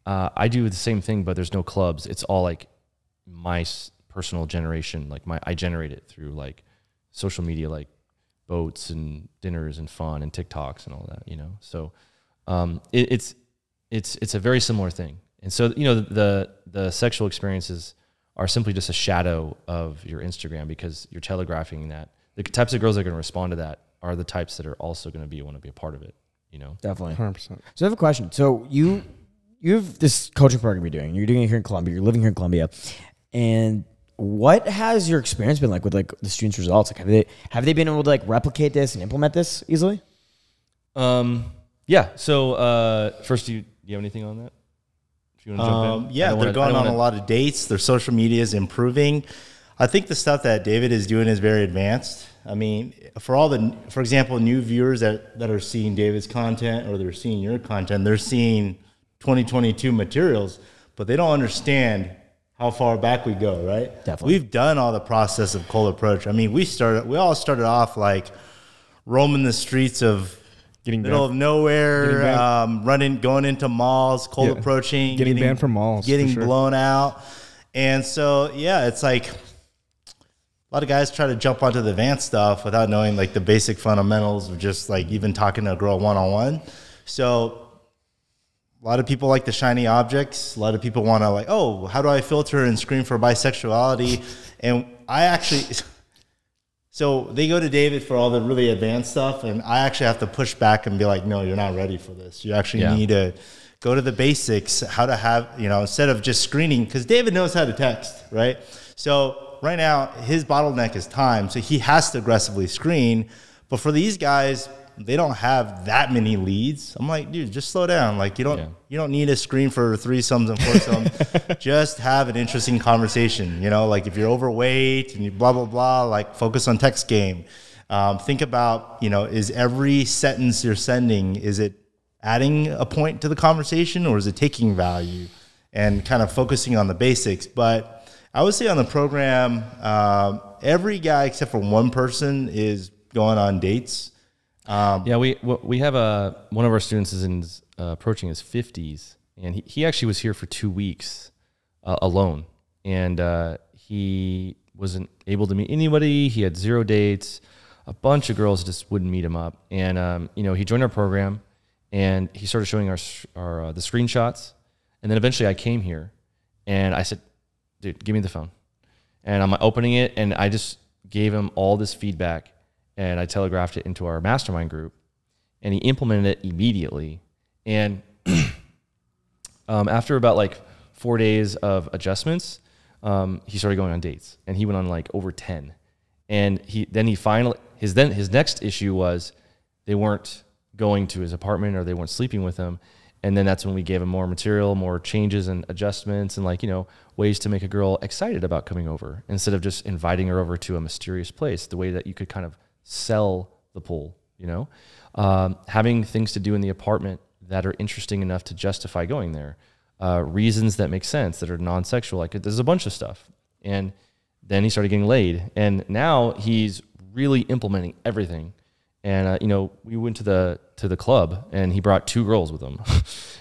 I do the same thing, but there's no clubs. It's all like my personal generation. Like I generate it through like social media, like boats and dinners and fun and TikToks and all that, you know? So, it's a very similar thing. And so, you know, the sexual experiences are simply just a shadow of your Instagram, because you're telegraphing that the types of girls that are going to respond to that are the types that are also going to want to be a part of it, you know? Definitely. 100%. So I have a question. So you have this coaching program you're doing, it here in Colombia, you're living here in Colombia. And what has your experience been like with, like, the students' results? Like, have they been able to, like, replicate this and implement this easily? Yeah. So first, do you have anything on that? If you want to jump in. Yeah, they're going on a lot of dates. Their social media is improving. I think the stuff that David is doing is very advanced. I mean, for example, new viewers that are seeing David's content, or they're seeing your content, they're seeing 2022 materials, but they don't understand how far back we go, right? Definitely. We've done all the process of cold approach. I mean, we all started off like roaming the streets of middle of nowhere, going into malls, cold approaching. Getting banned from malls. Getting blown out. And so, yeah, it's like a lot of guys try to jump onto the advanced stuff without knowing like the basic fundamentals of just like even talking to a girl one-on-one. So a lot of people like the shiny objects. A lot of people want to, like, oh, how do I filter and screen for bisexuality? And so they go to David for all the really advanced stuff, and I actually have to push back and be like, no, you're not ready for this. You actually need to go to the basics, how to have, you know, instead of just screening, because David knows how to text, right? So right now his bottleneck is time, so he has to aggressively screen. But for these guys, they don't have that many leads. I'm like, dude, just slow down. Like, you don't need a screen for threesomes and foursomes. Just have an interesting conversation. You know, like if you're overweight and you blah, blah, blah, like focus on text game. Think about, you know, is every sentence you're sending, is it adding a point to the conversation, or is it taking value? And kind of focusing on the basics. But I would say on the program, every guy except for one person is going on dates. Yeah, we have one of our students is in approaching his 50s, and he actually was here for 2 weeks alone, and he wasn't able to meet anybody. He had 0 dates. A bunch of girls just wouldn't meet him up. And, you know, he joined our program and he started showing the screenshots. And then eventually I came here and I said, dude, give me the phone. And I'm opening it and I just gave him all this feedback and I telegraphed it into our mastermind group and he implemented it immediately. And after about like 4 days of adjustments, he started going on dates and he went on like over 10. And he finally, his next issue was they weren't going to his apartment or they weren't sleeping with him. And then that's when we gave him more material, more changes and adjustments and, like, you know, ways to make a girl excited about coming over instead of just inviting her over to a mysterious place, the way that you could kind of sell the pool, you know, having things to do in the apartment that are interesting enough to justify going there, reasons that make sense, that are non-sexual. Like, there's a bunch of stuff. And then he started getting laid, and now he's really implementing everything. And you know, we went to the club, and he brought 2 girls with him,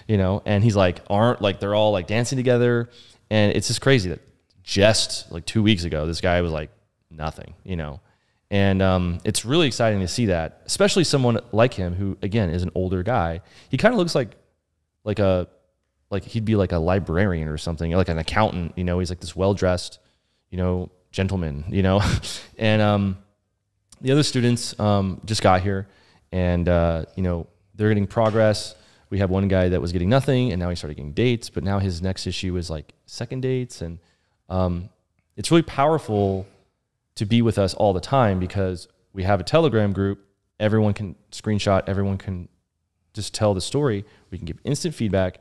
you know. And he's like, they're all like dancing together, and it's just crazy that just like 2 weeks ago, this guy was like nothing, you know. And it's really exciting to see that, especially someone like him who, again, is an older guy. He kind of looks like he'd be like a librarian or something, like an accountant, you know. He's like this well dressed, you know, gentlemen, you know. And the other students just got here, and you know, they're getting progress. We have one guy that was getting nothing, and now he started getting dates. But now his next issue is like second dates, and it's really powerful to be with us all the time because we have a Telegram group. Everyone can screenshot. Everyone can just tell the story. We can give instant feedback,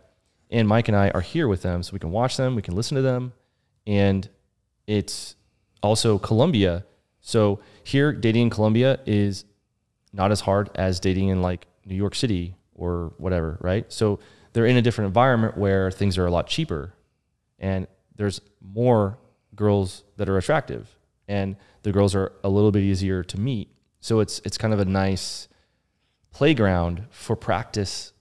and Mike and I are here with them, so we can watch them, we can listen to them, and it's also Colombia. So here, dating in Colombia is not as hard as dating in like New York City or whatever, right? So they're in a different environment where things are a lot cheaper and there's more girls that are attractive and the girls are a little bit easier to meet. So it's kind of a nice playground for practice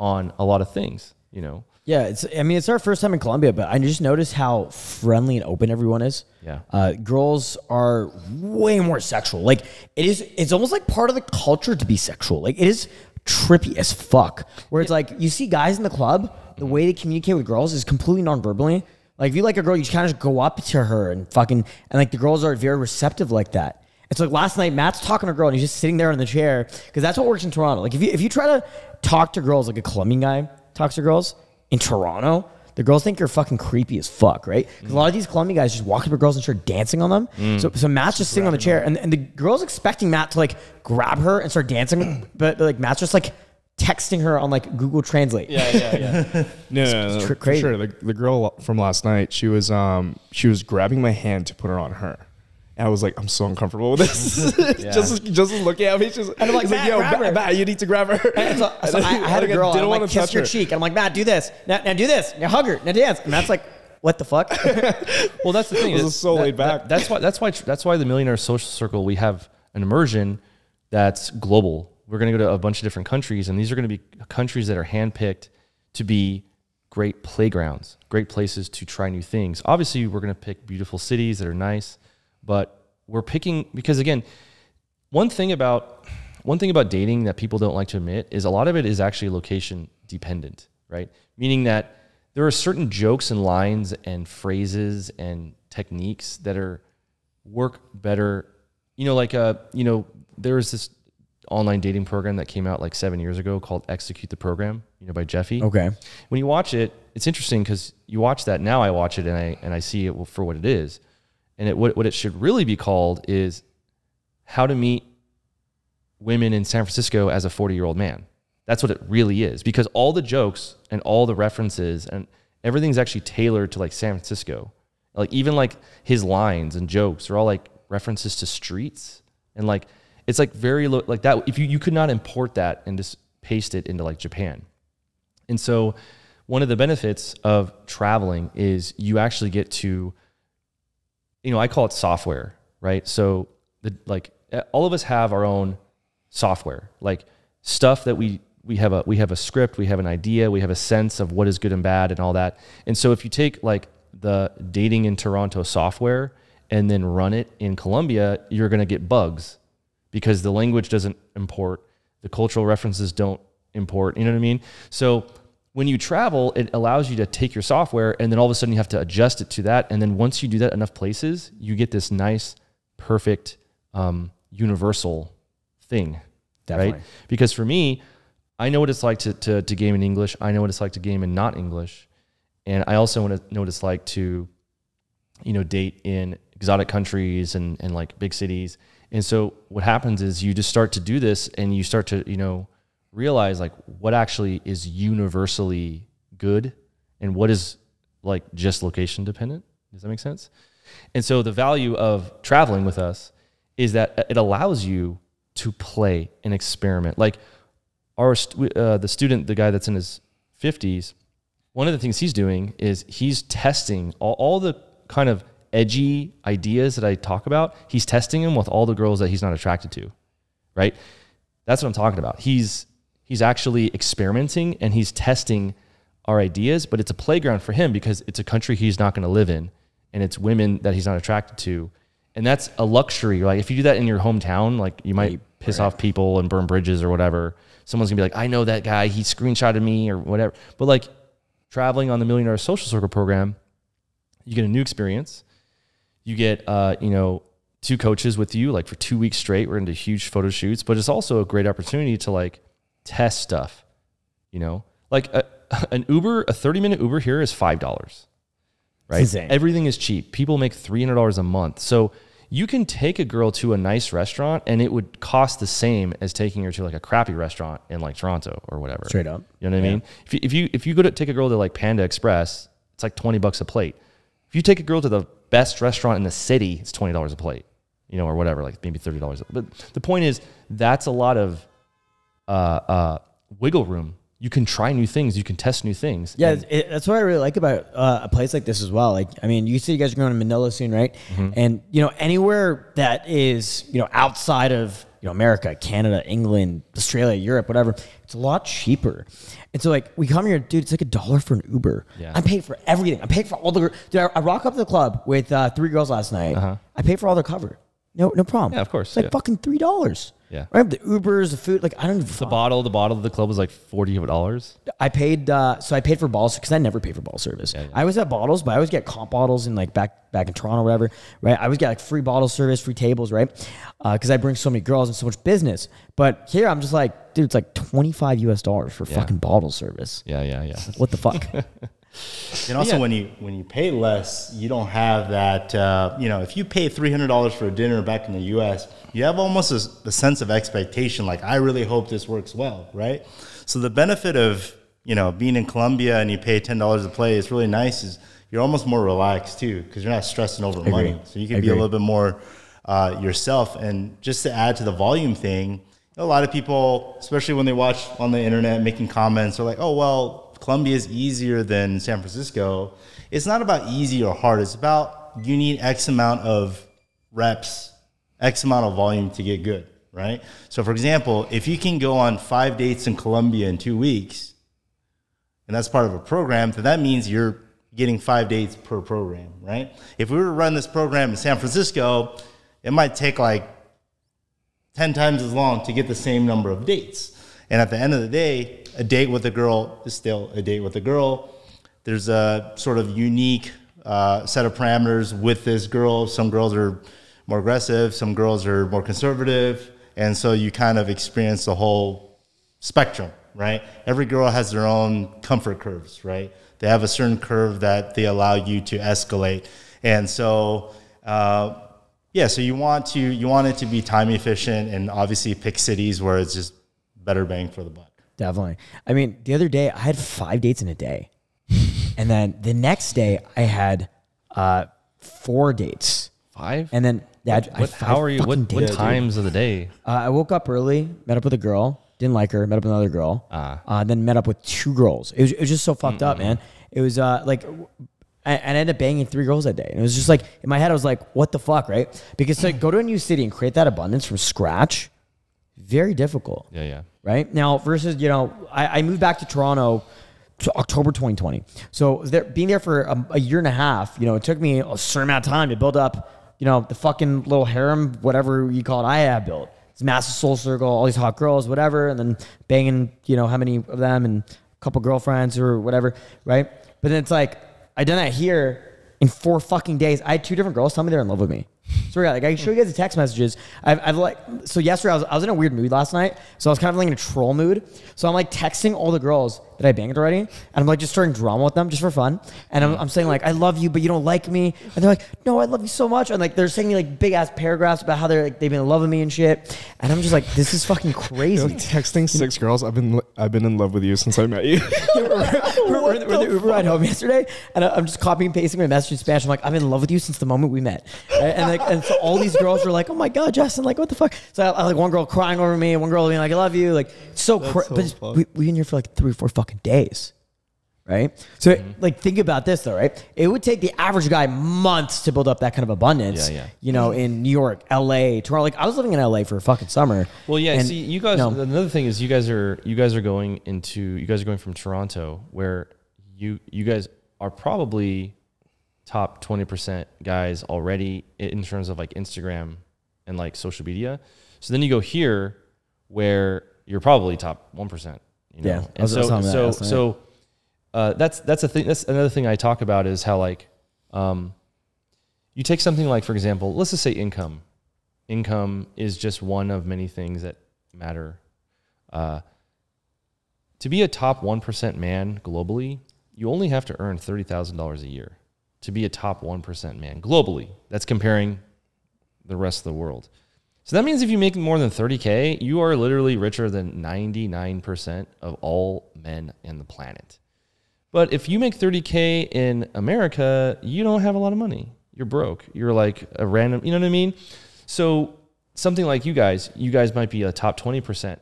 on a lot of things, you know? Yeah, it's our first time in Colombia, but I just noticed how friendly and open everyone is. Yeah, girls are way more sexual. Like it's almost like part of the culture to be sexual. Like it is trippy as fuck. Where it's like you see guys in the club, the way they communicate with girls is completely non-verbally. Like if you like a girl, you kind of just go up to her and fucking, and like the girls are very receptive like that. It's like last night, Matt's talking to a girl and he's just sitting there in the chair because that's what works in Toronto. Like if you try to talk to girls like a Colombian guy talks to girls. In Toronto, the girls think you're fucking creepy as fuck, right? Because a lot of these Colombian guys just walk up to girls and start dancing on them. So Matt's just sitting on the chair, and the girl's expecting Matt to like grab her and start dancing, but like Matt's just like texting her on like Google Translate. Yeah. no, crazy. For sure. The girl from last night, she was grabbing my hand to put her on her. I was like, I'm so uncomfortable with this. just looking at me. Just, and I'm like, Matt, yo, Matt, you need to grab her. And so I had a girl, I'm like, kiss your cheek. And I'm like, Matt, do this. Now do this. Now hug her. Now dance. And Matt's like, what the fuck? Well, that's the thing. This is so laid back. That's why the Millionaire Social Circle, we have an immersion that's global. We're going to go to a bunch of different countries, and these are going to be countries that are handpicked to be great playgrounds, great places to try new things. Obviously, we're going to pick beautiful cities that are nice. But we're picking, because again, one thing about dating that people don't like to admit is a lot of it is actually location dependent, right? Meaning that there are certain jokes and lines and phrases and techniques that work better. You know, like, you know, there was this online dating program that came out like 7 years ago called Execute the Program, you know, by Jeffy. Okay. When you watch it, it's interesting because you watch that. Now I watch it and I see it for what it is. And what it should really be called is how to meet women in San Francisco as a 40-year-old man. That's what it really is, because all the jokes and all the references and everything's actually tailored to like San Francisco. Like even like his lines and jokes are all like references to streets. And like, it's like very low, like that. If you could not import that and just paste it into like Japan. And so one of the benefits of traveling is you actually get to, you know, I call it software, right? So like all of us have our own software, like stuff that we have a script, we have an idea, we have a sense of what is good and bad and all that. And so if you take like the dating in Toronto software and then run it in Colombia, you're going to get bugs because the language doesn't import, the cultural references don't import, you know what I mean? So when you travel, it allows you to take your software and then all of a sudden you have to adjust it to that. And then once you do that enough places, you get this nice, perfect, universal thing, definitely. Right? Because for me, I know what it's like to game in English. I know what it's like to game in not English. And I also want to know what it's like to, you know, date in exotic countries and like big cities. And so what happens is you just start to do this and you start to, you know, realize like what actually is universally good and what is like just location dependent. Does that make sense? And so the value of traveling with us is that it allows you to play and experiment. Like our, the student, the guy that's in his 50s, one of the things he's doing is he's testing all the kind of edgy ideas that I talk about. He's testing them with all the girls that he's not attracted to, right? That's what I'm talking about. He's actually experimenting and he's testing our ideas, but it's a playground for him because it's a country he's not going to live in and it's women that he's not attracted to. And that's a luxury. Like if you do that in your hometown, like you might piss off people and burn bridges or whatever. Someone's gonna be like, I know that guy, he screenshotted me or whatever. But like traveling on the Millionaire Social Circle program, you get a new experience. You get, you know, 2 coaches with you, like for 2 weeks straight. We're into huge photo shoots, but it's also a great opportunity to like test stuff, you know, like an Uber, a 30-minute Uber here is $5, right? Everything is cheap. People make $300 a month. So you can take a girl to a nice restaurant and it would cost the same as taking her to like a crappy restaurant in like Toronto or whatever. Straight up. You know what I mean? If you go to take a girl to like Panda Express, it's like $20 a plate. If you take a girl to the best restaurant in the city, it's $20 a plate, you know, or whatever, like maybe $30. But the point is that's a lot of wiggle room. You can try new things. You can test new things. Yeah, that's what I really like about a place like this as well. Like, I mean, you said you guys are going to Manila soon, right? Mm-hmm. And, you know, anywhere that is, you know, outside of, you know, America, Canada, England, Australia, Europe, whatever, it's a lot cheaper. And so, like, we come here, dude, it's like $1 for an Uber. Yeah. I'm paying for everything. I'm paying for all the... Dude, I rock up to the club with 3 girls last night. Uh-huh. I paid for all their cover. No problem. Yeah, of course. It's like fucking $3. Yeah. Right? The Ubers, the food, like I don't even... The bottle of the club was like $40. I paid, so I paid for balls because I never pay for ball service. Yeah, yeah. I always have bottles, but I always get comp bottles in like back in Toronto or whatever, right? I always get like free bottle service, free tables, right? Because I bring so many girls and so much business. But here I'm just like, dude, it's like $25 for fucking bottle service. Yeah, yeah, yeah. What the fuck? And also when you pay less, you don't have that, you know, if you pay $300 for a dinner back in the U.S., you have almost a sense of expectation. Like, I really hope this works well, right? So the benefit of, you know, being in Colombia and you pay $10 a play, it's really nice, is you're almost more relaxed too because you're not stressing over money. So you can be a little bit more yourself. And just to add to the volume thing, a lot of people, especially when they watch on the internet making comments, are like, oh, well, Colombia is easier than San Francisco. It's not about easy or hard. It's about you need X amount of reps, X amount of volume to get good, right? So, for example, if you can go on 5 dates in Colombia in 2 weeks, and that's part of a program, then that means you're getting 5 dates per program, right? If we were to run this program in San Francisco, it might take like 10 times as long to get the same number of dates. And at the end of the day, a date with a girl is still a date with a girl. There's a sort of unique set of parameters with this girl. Some girls are more aggressive. Some girls are more conservative. And so you kind of experience the whole spectrum, right? Every girl has their own comfort curves, right? They have a certain curve that they allow you to escalate. And so, so you want it to be time efficient and obviously pick cities where it's just better bang for the buck. Definitely. I mean, the other day I had 5 dates in a day. And then the next day I had 4 dates. 5? And then what times of the day? I woke up early, met up with a girl, didn't like her, met up with another girl, then met up with 2 girls. It was just so fucked up, man. It was like, and I ended up banging 3 girls that day. And it was just like, in my head, I was like, what the fuck, right? Because to go to a new city and create that abundance from scratch, very difficult. Yeah, yeah. Right? Now, versus, you know, I moved back to Toronto to October 2020. So being there for a year and a half, you know, it took me a certain amount of time to build up you know, the fucking little harem, whatever you call it, I had built. It's a massive soul circle, all these hot girls, whatever, and then banging, you know, how many of them and a couple girlfriends or whatever, right? But then it's like, I done that here in 4 fucking days. I had 2 different girls tell me they're in love with me. So like, I can show you guys the text messages. I've like, so yesterday I was in a weird mood last night. So I was kind of like in a troll mood. So I'm like texting all the girls that I banged already. And I'm like just starting drama with them just for fun. And I'm saying like, I love you, but you don't like me. And they're like, no, I love you so much. And like, they're sending me like big ass paragraphs about how they're like, they've been in love with me and shit. And I'm just like, this is fucking crazy. You're like texting 6 girls. I've been in love with you since I met you. we're in the Uber ride home yesterday. And I'm just copying and pasting my message in Spanish. I'm like, I'm in love with you since the moment we met. And like, and so all these girls were like, oh my God, Justin, like, what the fuck? So I like one girl crying over me. One girl being like, I love you. Like, so, but we've been here for like 3 or 4 fucking days, right? So like, think about this though, right? It would take the average guy months to build up that kind of abundance, you know, in New York, LA, Toronto. Like I was living in LA for a fucking summer. Well, yeah. And, see, you guys, another thing is you guys are going from Toronto where you guys are probably top 20% guys already in terms of like Instagram and like social media. So then you go here where you're probably top 1%, you know? Yeah. And so that's a thing. That's another thing I talk about is how like, you take something like, for example, let's just say income. Income is just one of many things that matter. To be a top 1% man globally, you only have to earn $30,000 a year. To be a top 1% man globally. That's comparing the rest of the world. So that means if you make more than 30K, you are literally richer than 99% of all men on the planet. But if you make 30K in America, you don't have a lot of money. You're broke. You're like a random, you know what I mean? So something like you guys might be a top 20%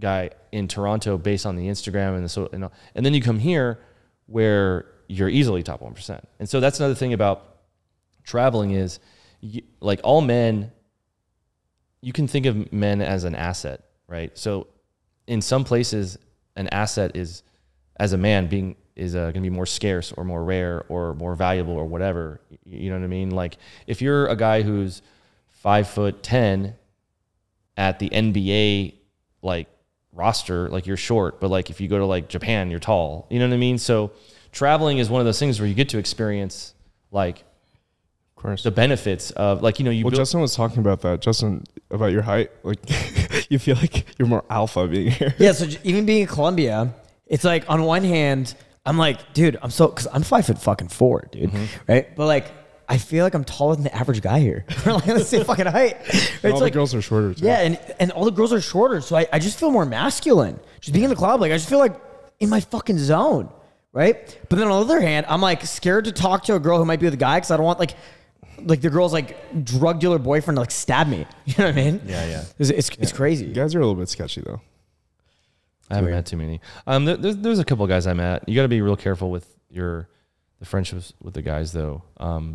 guy in Toronto based on the Instagram and the so, and then you come here where you're easily top 1%. And so that's another thing about traveling is like all men, you can think of men as an asset, right? So in some places an asset is as a man being is going to be more scarce or more rare or more valuable or whatever. You know what I mean? Like if you're a guy who's 5'10" at the NBA, like roster, like you're short, but like if you go to like Japan, you're tall, you know what I mean? So traveling is one of those things where you get to experience like of course the benefits of like, you know, well, Justin was talking about that. Justin, about your height, like you feel like you're more alpha being here. Yeah. So even being in Colombia, it's like on one hand, I'm like, dude, I'm so, cause I'm 5'4", dude. Right. But like, I feel like I'm taller than the average guy here. We're like the same fucking height. All the girls are shorter too. Yeah. And all the girls are shorter. So I just feel more masculine just being in the club. Like I just feel like in my fucking zone. Right. But then on the other hand, I'm like scared to talk to a girl who might be with a guy. Cause I don't want like the girl's like drug dealer boyfriend to like stab me. You know what I mean? Yeah. Yeah. It's crazy. You guys are a little bit sketchy though. I haven't met too many. There's a couple of guys I met. You gotta be real careful with the friendships with the guys though.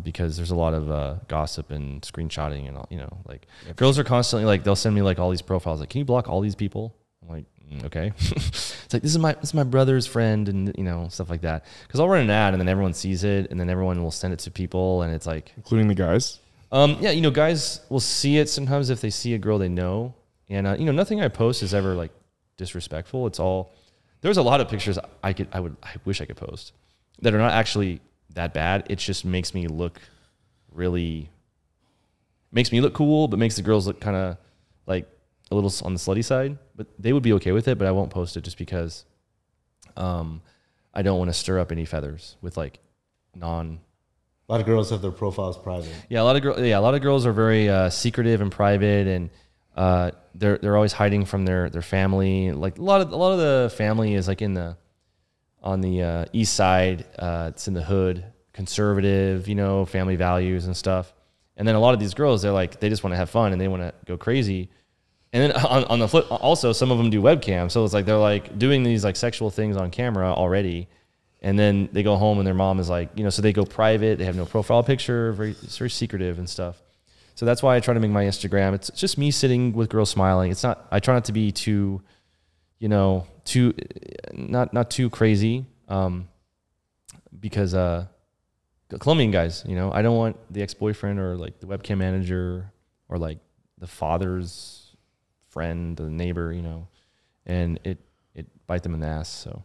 Because there's a lot of, gossip and screenshotting and all, you know, like girls are constantly like, they'll send me like all these profiles. Like, can you block all these people? I'm like, okay. It's like, this is my brother's friend and, you know, stuff like that. Cause I'll run an ad and then everyone sees it and then everyone will send it to people. And it's like, including the guys. Yeah. You know, guys will see it sometimes if they see a girl they know. And you know, nothing I post is ever like disrespectful. It's all, there's a lot of pictures I wish I could post that are not actually that bad. It just makes me look really, makes me look cool, but makes the girls look kind of like, a little on the slutty side, but they would be okay with it, but I won't post it just because I don't want to stir up any feathers with like a lot of girls have their profiles private. Yeah, a lot of girls are very secretive and private, and they're always hiding from their family. Like a lot of the family is like on the east side, it's in the hood, conservative, you know, family values and stuff. And then a lot of these girls, they're like they just want to have fun and they want to go crazy. And then on the flip, also some of them do webcam. So it's like, they're like doing these like sexual things on camera already. And then they go home and their mom is like, you know, so they go private. They have no profile picture, very secretive and stuff. So that's why I try to make my Instagram. It's just me sitting with girls smiling. It's not, I try not to be too, you know, not too crazy. Because Colombian guys, you know, I don't want the ex-boyfriend or like the webcam manager or like the father's friend, the neighbor, you know, and it bite them in the ass. So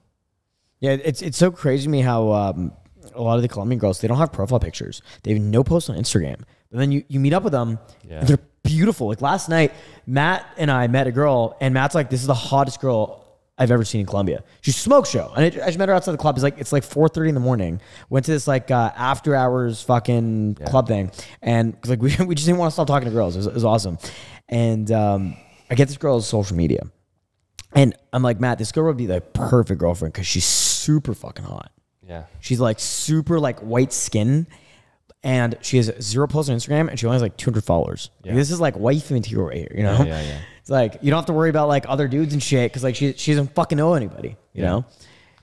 yeah, it's so crazy to me how a lot of the Colombian girls, they don't have profile pictures. They have no posts on Instagram. But then you meet up with them, yeah, and they're beautiful. Like last night, Matt and I met a girl, and Matt's like, this is the hottest girl I've ever seen in Colombia. She's smoke show. And I just met her outside the club. It's like 4:30 in the morning. Went to this like after hours fucking club thing. And like we just didn't want to stop talking to girls. It was awesome. And I get this girl's social media. And I'm like, Matt, this girl would be the perfect girlfriend because she's super fucking hot. Yeah. She's like super like white skin. And she has 0 posts on Instagram, and she only has like 200 followers. Yeah. Like, this is like wife material right here, you know? Yeah. It's like, you don't have to worry about like other dudes and shit, because like she doesn't fucking know anybody, you know?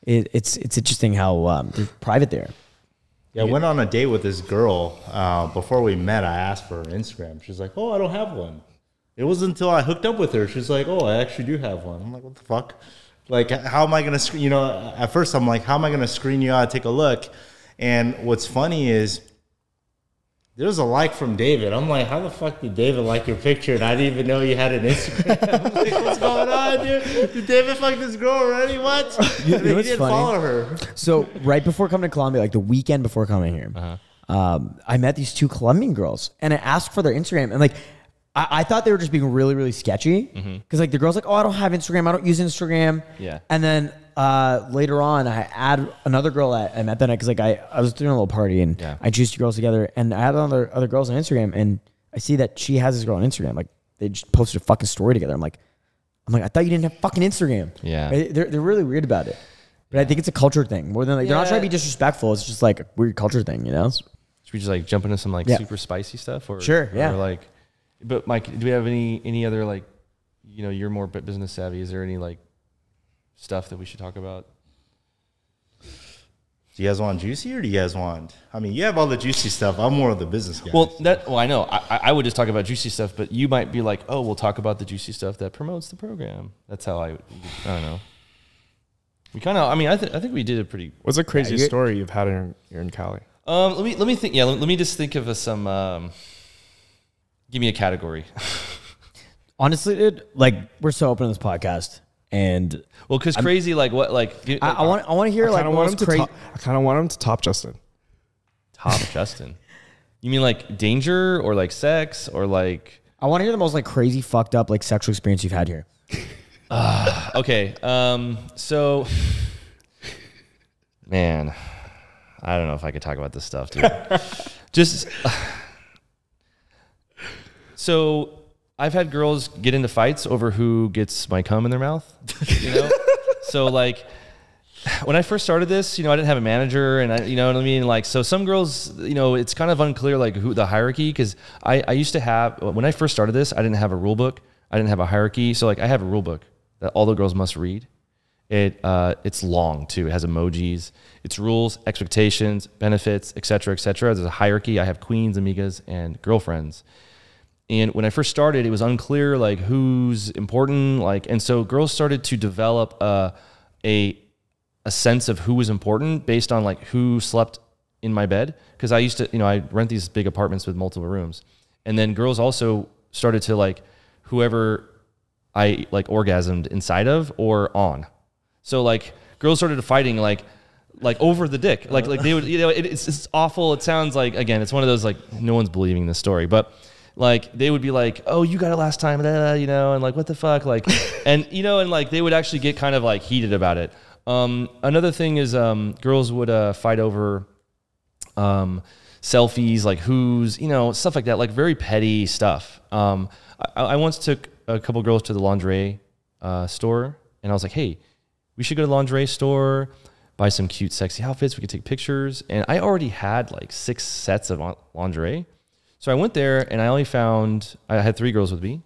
It's interesting how they're private there. Yeah, I went on a date with this girl. Before we met, I asked for her Instagram. She's like, oh, I don't have one. It wasn't until I hooked up with her. She's like, oh, I actually do have one. I'm like, what the fuck? Like, how am I going to, you know, at first I'm like, how am I going to screen you out, take a look? And what's funny is, there's a like from David. I'm like, how the fuck did David like your picture? And I didn't even know you had an Instagram. I'm like, what's going on, dude? Did David fuck this girl already? What? You know, he didn't follow her. So right before coming to Colombia, like the weekend before coming here, I met these 2 Colombian girls, and I asked for their Instagram. And like, I thought they were just being really, really sketchy. Because like the girl's like, oh, I don't have Instagram. I don't use Instagram. Yeah. And then later on, I add another girl I met that night, because like I was doing a little party, and I juiced 2 girls together, and I had other girls on Instagram, and I see that she has this girl on Instagram. Like they just posted a fucking story together. I'm like, I thought you didn't have fucking Instagram. Yeah, they're really weird about it, but I think it's a culture thing more than like they're not trying to be disrespectful. It's just like a weird culture thing, you know? Should we just like jump into some like super spicy stuff, or sure, yeah, or like, but Mike, do we have any other like, you know, you're more business savvy? Is there any like stuff that we should talk about? Do you guys want juicy, or do you guys want, I mean, you have all the juicy stuff. I'm more of the business guy. Well, I know. I would just talk about juicy stuff, but you might be like, oh, we'll talk about the juicy stuff that promotes the program. That's how I don't know. We kind of, I mean, I think we did a pretty. What's the craziest story you've had in Cali? Let me think. Yeah. Let me just think of some, give me a category. Honestly, dude, like we're so open on this podcast. And well, because crazy, like what, like I want to hear. I want him to top, I kind of want him to top Justin. Top Justin. You mean like danger, or like sex, or like? I want to hear the most like crazy, fucked up, like sexual experience you've had here. Okay. So, man, I don't know if I could talk about this stuff, dude. Just so. I've had girls get into fights over who gets my cum in their mouth, you know? So like when I first started this, you know, I didn't have a manager, and you know what I mean? Like, so some girls, you know, it's kind of unclear like who the hierarchy, because I used to have, when I first started this, I didn't have a rule book. I didn't have a hierarchy. So like I have a rule book that all the girls must read. It's long too. It has emojis, it's rules, expectations, benefits, et cetera, et cetera. There's a hierarchy. I have queens, amigas, and girlfriends. And when I first started, it was unclear like who's important, like, and so girls started to develop a sense of who was important based on like who slept in my bed, because I used to, you know, I rent these big apartments with multiple rooms, and then girls also started to like whoever I like orgasmed inside of or on. So like girls started fighting like over the dick, like they would, you know, it's awful. It sounds like, again, it's one of those like no one's believing this story, but. Like they would be like, oh, you got it last time, you know, and like, what the fuck? Like, and you know, and like, they would actually get kind of like heated about it. Another thing is, girls would, fight over, selfies, like who's, you know, stuff like that, like very petty stuff. I once took a couple girls to the lingerie, store, and I was like, hey, we should go to the lingerie store, buy some cute, sexy outfits. We could take pictures. And I already had like 6 sets of lingerie. So I went there, and I only found, I had 3 girls with me,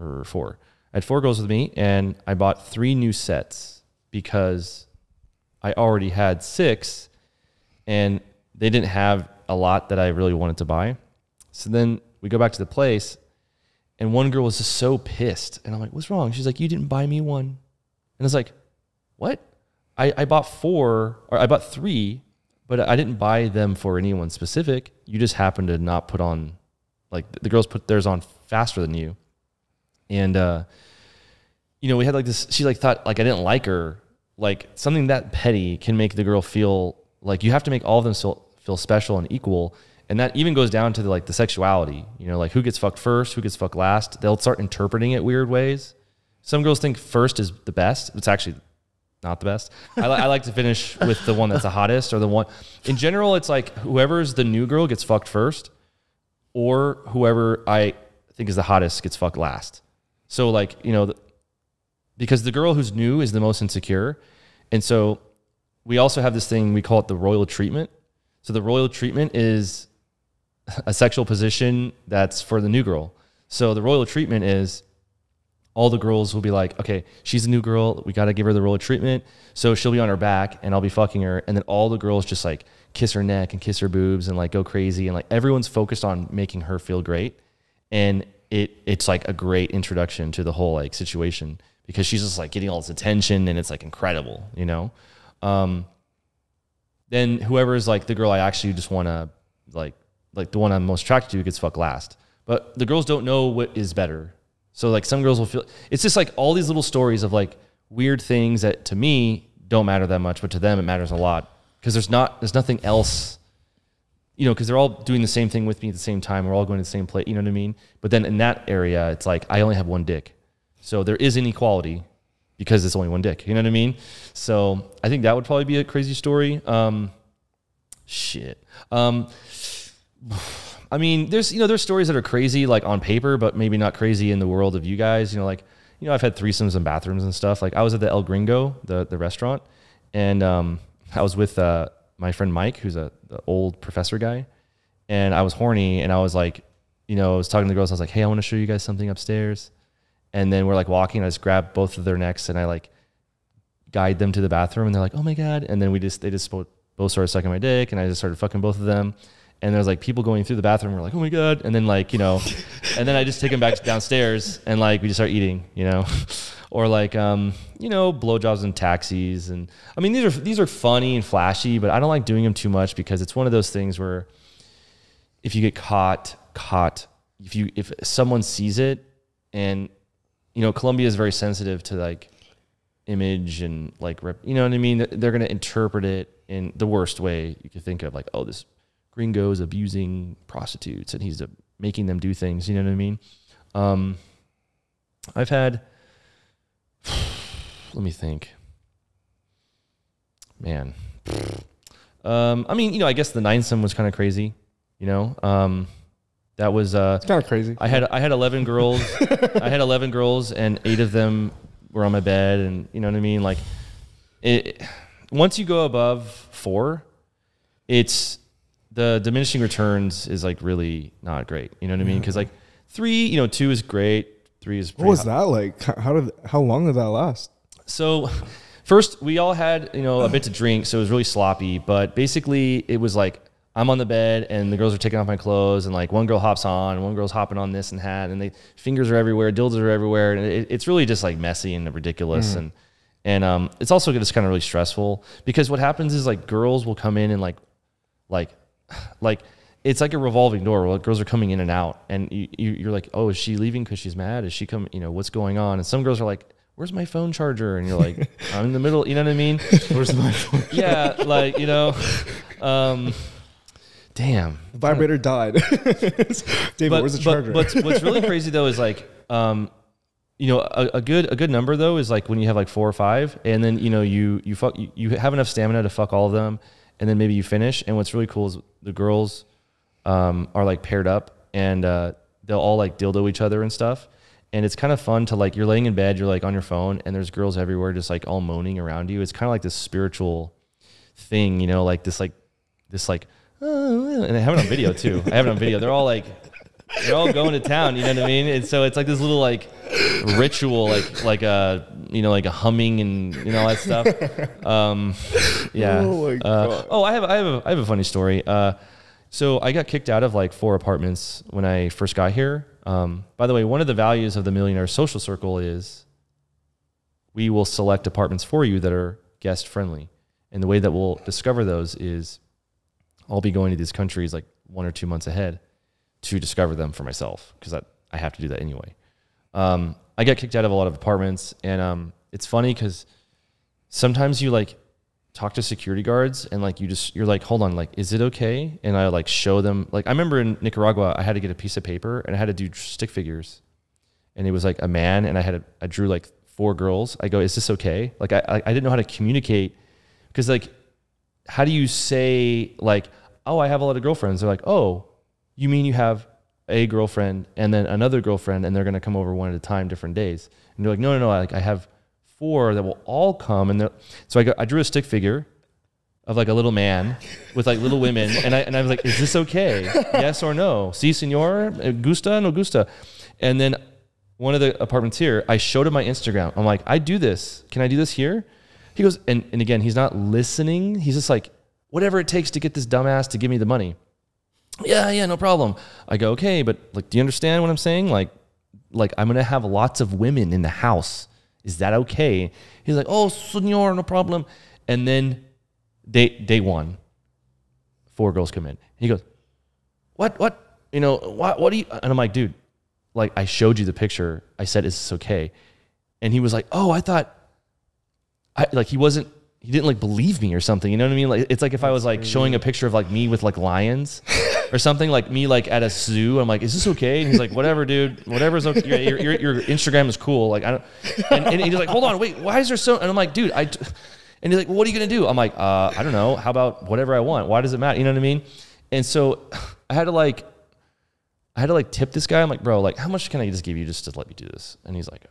or 4. I had 4 girls with me, and I bought 3 new sets because I already had 6, and they didn't have a lot that I really wanted to buy. So then we go back to the place, and one girl was just so pissed. And I'm like, what's wrong? She's like, you didn't buy me one. And I was like, what? I bought 4, or I bought 3, But I didn't buy them for anyone specific. You just happened to not put on, like, the girls put theirs on faster than you. And, you know, we had like this, she like thought like I didn't like her. Like something that petty can make the girl feel like you have to make all of them feel special and equal. And that even goes down to the, like the sexuality, you know, like who gets fucked first, who gets fucked last. They'll start interpreting it weird ways. Some girls think first is the best. It's actually not the best. I like to finish with the one that's the hottest or the one. In general, it's like whoever's the new girl gets fucked first, or whoever I think is the hottest gets fucked last. So like, you know, because the girl who's new is the most insecure. And so we also have this thing, we call it the royal treatment. So the royal treatment is a sexual position that's for the new girl. So the royal treatment is all the girls will be like, okay, she's a new girl. We got to give her the royal treatment. So she'll be on her back and I'll be fucking her. And then all the girls just like kiss her neck and kiss her boobs and like go crazy. And like everyone's focused on making her feel great. And it's like a great introduction to the whole like situation, because she's just like getting all this attention and it's like incredible, you know? Then whoever is like the girl I actually just want to like the one I'm most attracted to gets fucked last, but the girls don't know what is better. So like some girls will feel, it's just like all these little stories of like weird things that to me don't matter that much, but to them it matters a lot, because there's nothing else, you know, because they're all doing the same thing with me at the same time. We're all going to the same place, you know what I mean? But then in that area, it's like, I only have one dick. So there is inequality because it's only one dick. You know what I mean? So I think that would probably be a crazy story. I mean, there's, you know, there's stories that are crazy like on paper, but maybe not crazy in the world of you guys. You know, like, you know, I've had threesomes in bathrooms and stuff. Like I was at the El Gringo, the restaurant, and I was with my friend Mike, who's an old professor guy. And I was horny and I was like, you know, I was talking to the girls. I was like, hey, I want to show you guys something upstairs. And then we're like walking, I just grab both of their necks and I like guide them to the bathroom, and they're like, oh my God. And then they just both started sucking my dick, and I just started fucking both of them. And there's like people going through the bathroom. We're like, oh my God. And then like, you know, and then I just take them back downstairs and like, we just start eating, you know, or like, you know, blowjobs and taxis. And I mean, these are funny and flashy, but I don't like doing them too much, because it's one of those things where if you get caught, if someone sees it, and you know, Colombia is very sensitive to like image and like, you know what I mean? They're going to interpret it in the worst way you could think of, like, oh, this gringo is abusing prostitutes and he's making them do things. You know what I mean? I've had, let me think, man. I mean, you know, I guess the ninesome was kind of crazy, you know, that was it's kind of crazy. I had 11 girls. I had 11 girls, and 8 of them were on my bed, and you know what I mean? Like it once you go above 4, it's the diminishing returns is like really not great. You know what I mean? Cuz like 3, you know, 2 is great, 3 is pretty. What was that like? How long did that last? So first we all had, you know, a bit to drink, so it was really sloppy, but basically it was like I'm on the bed and the girls are taking off my clothes, and like one girl hops on and one girl's hopping on this and that, and they fingers are everywhere, dildos are everywhere. And it's really just like messy and ridiculous. Mm. And it's also just kind of really stressful, because what happens is like girls will come in and like it's like a revolving door where girls are coming in and out, and you're like, oh, is she leaving cause she's mad? Is she coming? You know, what's going on? And some girls are like, where's my phone charger? And you're like, I'm in the middle. You know what I mean? Where's my phone? Yeah. Like, you know, damn, the vibrator died. David, where's the charger? But what's really crazy though is like, you know, a good number though is like when you have like 4 or 5, and then you know you have enough stamina to fuck all of them, and then maybe you finish. And what's really cool is the girls are like paired up, and they'll all like dildo each other and stuff. And it's kind of fun to like, you're laying in bed, you're like on your phone, and there's girls everywhere just like all moaning around you. It's kind of like this spiritual thing, you know, like this like. Oh, and I have it on video too. I have it on video. They're all like, they're all going to town. You know what I mean? And so it's like this little like ritual, like a, you know, like a humming and you know all that stuff. Yeah. Oh, my God. Oh, I have a funny story. So I got kicked out of like 4 apartments when I first got here. By the way, one of the values of the Millionaire Social Circle is we will select apartments for you that are guest friendly, and the way that we'll discover those is I'll be going to these countries like 1 or 2 months ahead to discover them for myself, because I have to do that anyway. I get kicked out of a lot of apartments, and it's funny because sometimes you like talk to security guards and like you're like, hold on, like, is it okay? And I like show them, like, I remember in Nicaragua I had to get a piece of paper and I had to do stick figures, and it was like a man, and I drew like 4 girls. I go, is this okay? Like I didn't know how to communicate, because like how do you say like, oh, I have a lot of girlfriends? They're like, oh, you mean you have a girlfriend and then another girlfriend, and they're going to come over one at a time, different days? And they're like, no, no, no. Like I have 4 that will all come. And so I drew a stick figure of like a little man with like little women. And I was like, is this okay? Yes or no? Si, senor, gusta, no gusta. And then one of the apartments here, I showed him my Instagram. I'm like, I do this. Can I do this here? He goes, and again, he's not listening. He's just like, whatever it takes to get this dumbass to give me the money. Yeah, no problem. I go, okay, but like, do you understand what I'm saying? Like I'm going to have lots of women in the house. Is that okay? He's like, oh, senor, no problem. And then day one, 4 girls come in. And he goes, what, you know, what do you, and I'm like, dude, like I showed you the picture. I said, is this okay? And he was like, oh, I thought, like he didn't like believe me or something. You know what I mean? Like, it's like if I was like showing a picture of like me with like lions or something, like me like at a zoo. I'm like, is this okay? And he's like, whatever, dude, whatever's okay. Your Instagram is cool. Like, I don't, and he's like, hold on, wait, why is there so, and I'm like, dude, and he's like, well, what are you going to do? I'm like, I don't know. How about whatever I want? Why does it matter? You know what I mean? And so I had to like tip this guy. I'm like, bro, like how much can I just give you just to let me do this? And he's like,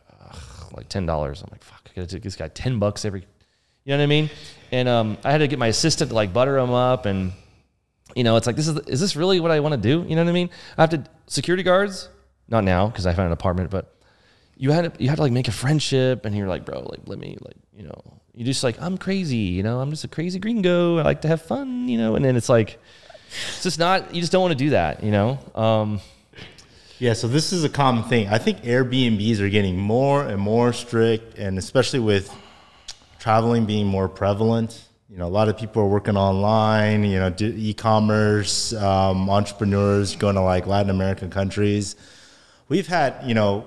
like $10. I'm like, fuck, I got to give this guy 10 bucks every, you know what I mean? And I had to get my assistant to like butter him up, and you know, it's like, is this really what I want to do? You know what I mean? I have to, security guards, not now because I found an apartment, but you had to like make a friendship, and you're like, bro, like let me, like, you know, you just like, I'm crazy, you know, I'm just a crazy gringo. I like to have fun, you know, and then it's like, it's just not, you just don't want to do that, you know? Yeah, so this is a common thing. I think Airbnbs are getting more and more strict, and especially with traveling being more prevalent. You know, a lot of people are working online, you know, e-commerce, entrepreneurs going to like Latin American countries. We've had, you know,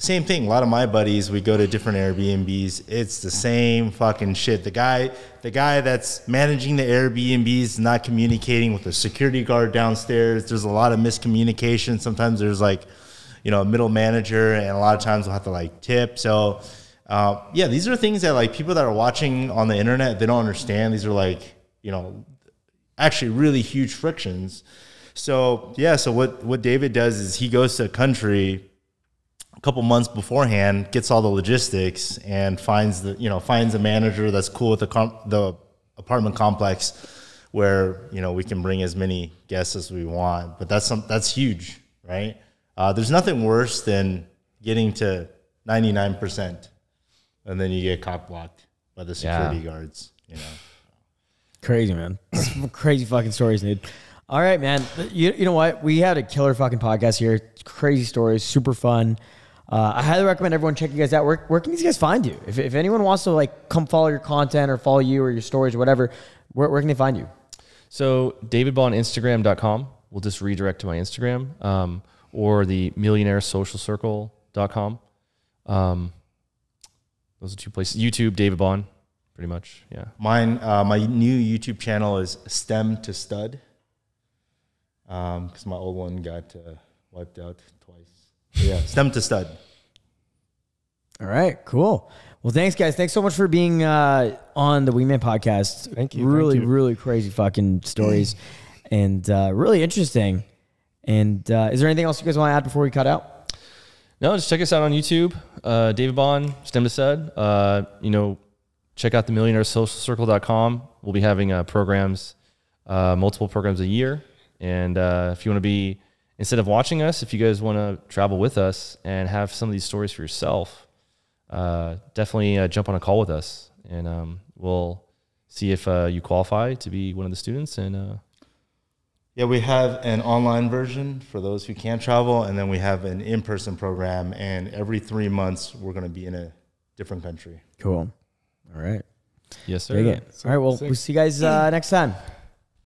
same thing. A lot of my buddies, we go to different Airbnbs. It's the same fucking shit. The guy that's managing the Airbnbs not communicating with the security guard downstairs. There's a lot of miscommunication. Sometimes there's like, you know, a middle manager, and a lot of times we'll have to like tip. So yeah, these are things that like people that are watching on the internet, they don't understand. These are like, you know, actually really huge frictions. So yeah, so what David does is he goes to a country a couple months beforehand, gets all the logistics, and finds a manager that's cool with the apartment complex, where, you know, we can bring as many guests as we want. But that's huge, right? There's nothing worse than getting to 99%. And then you get cop blocked by the security guards, you know. Crazy, man. Crazy fucking stories, dude. All right, man. You know what? We had a killer fucking podcast here. It's crazy stories, super fun. I highly recommend everyone check you guys out. Where can these guys find you? If anyone wants to like come follow your content or follow you or your stories or whatever, where can they find you? So davidbondinstagram.com will just redirect to my Instagram, or the millionairesocialcircle.com. Those are 2 places. YouTube, David Bond, pretty much. Yeah. Mine, my new YouTube channel is Stem to Stud, because my old one got wiped out twice. But yeah, Stem to Stud. All right, cool. Well, thanks, guys. Thanks so much for being on the Wingman Podcast. Thank you. Really crazy fucking stories, and really interesting. And is there anything else you guys want to add before we cut out? No, just check us out on YouTube, David Bond, Stem to Stud. You know, check out the millionairesocialcircle.com. We'll be having programs, multiple programs a year. And if you want to be, instead of watching us, if you guys want to travel with us and have some of these stories for yourself, definitely jump on a call with us. And we'll see if you qualify to be one of the students. And yeah, we have an online version for those who can't travel, and then we have an in-person program, and every 3 months we're going to be in a different country. Cool. All right. Yes, sir. All right, well, we'll see you guys next time.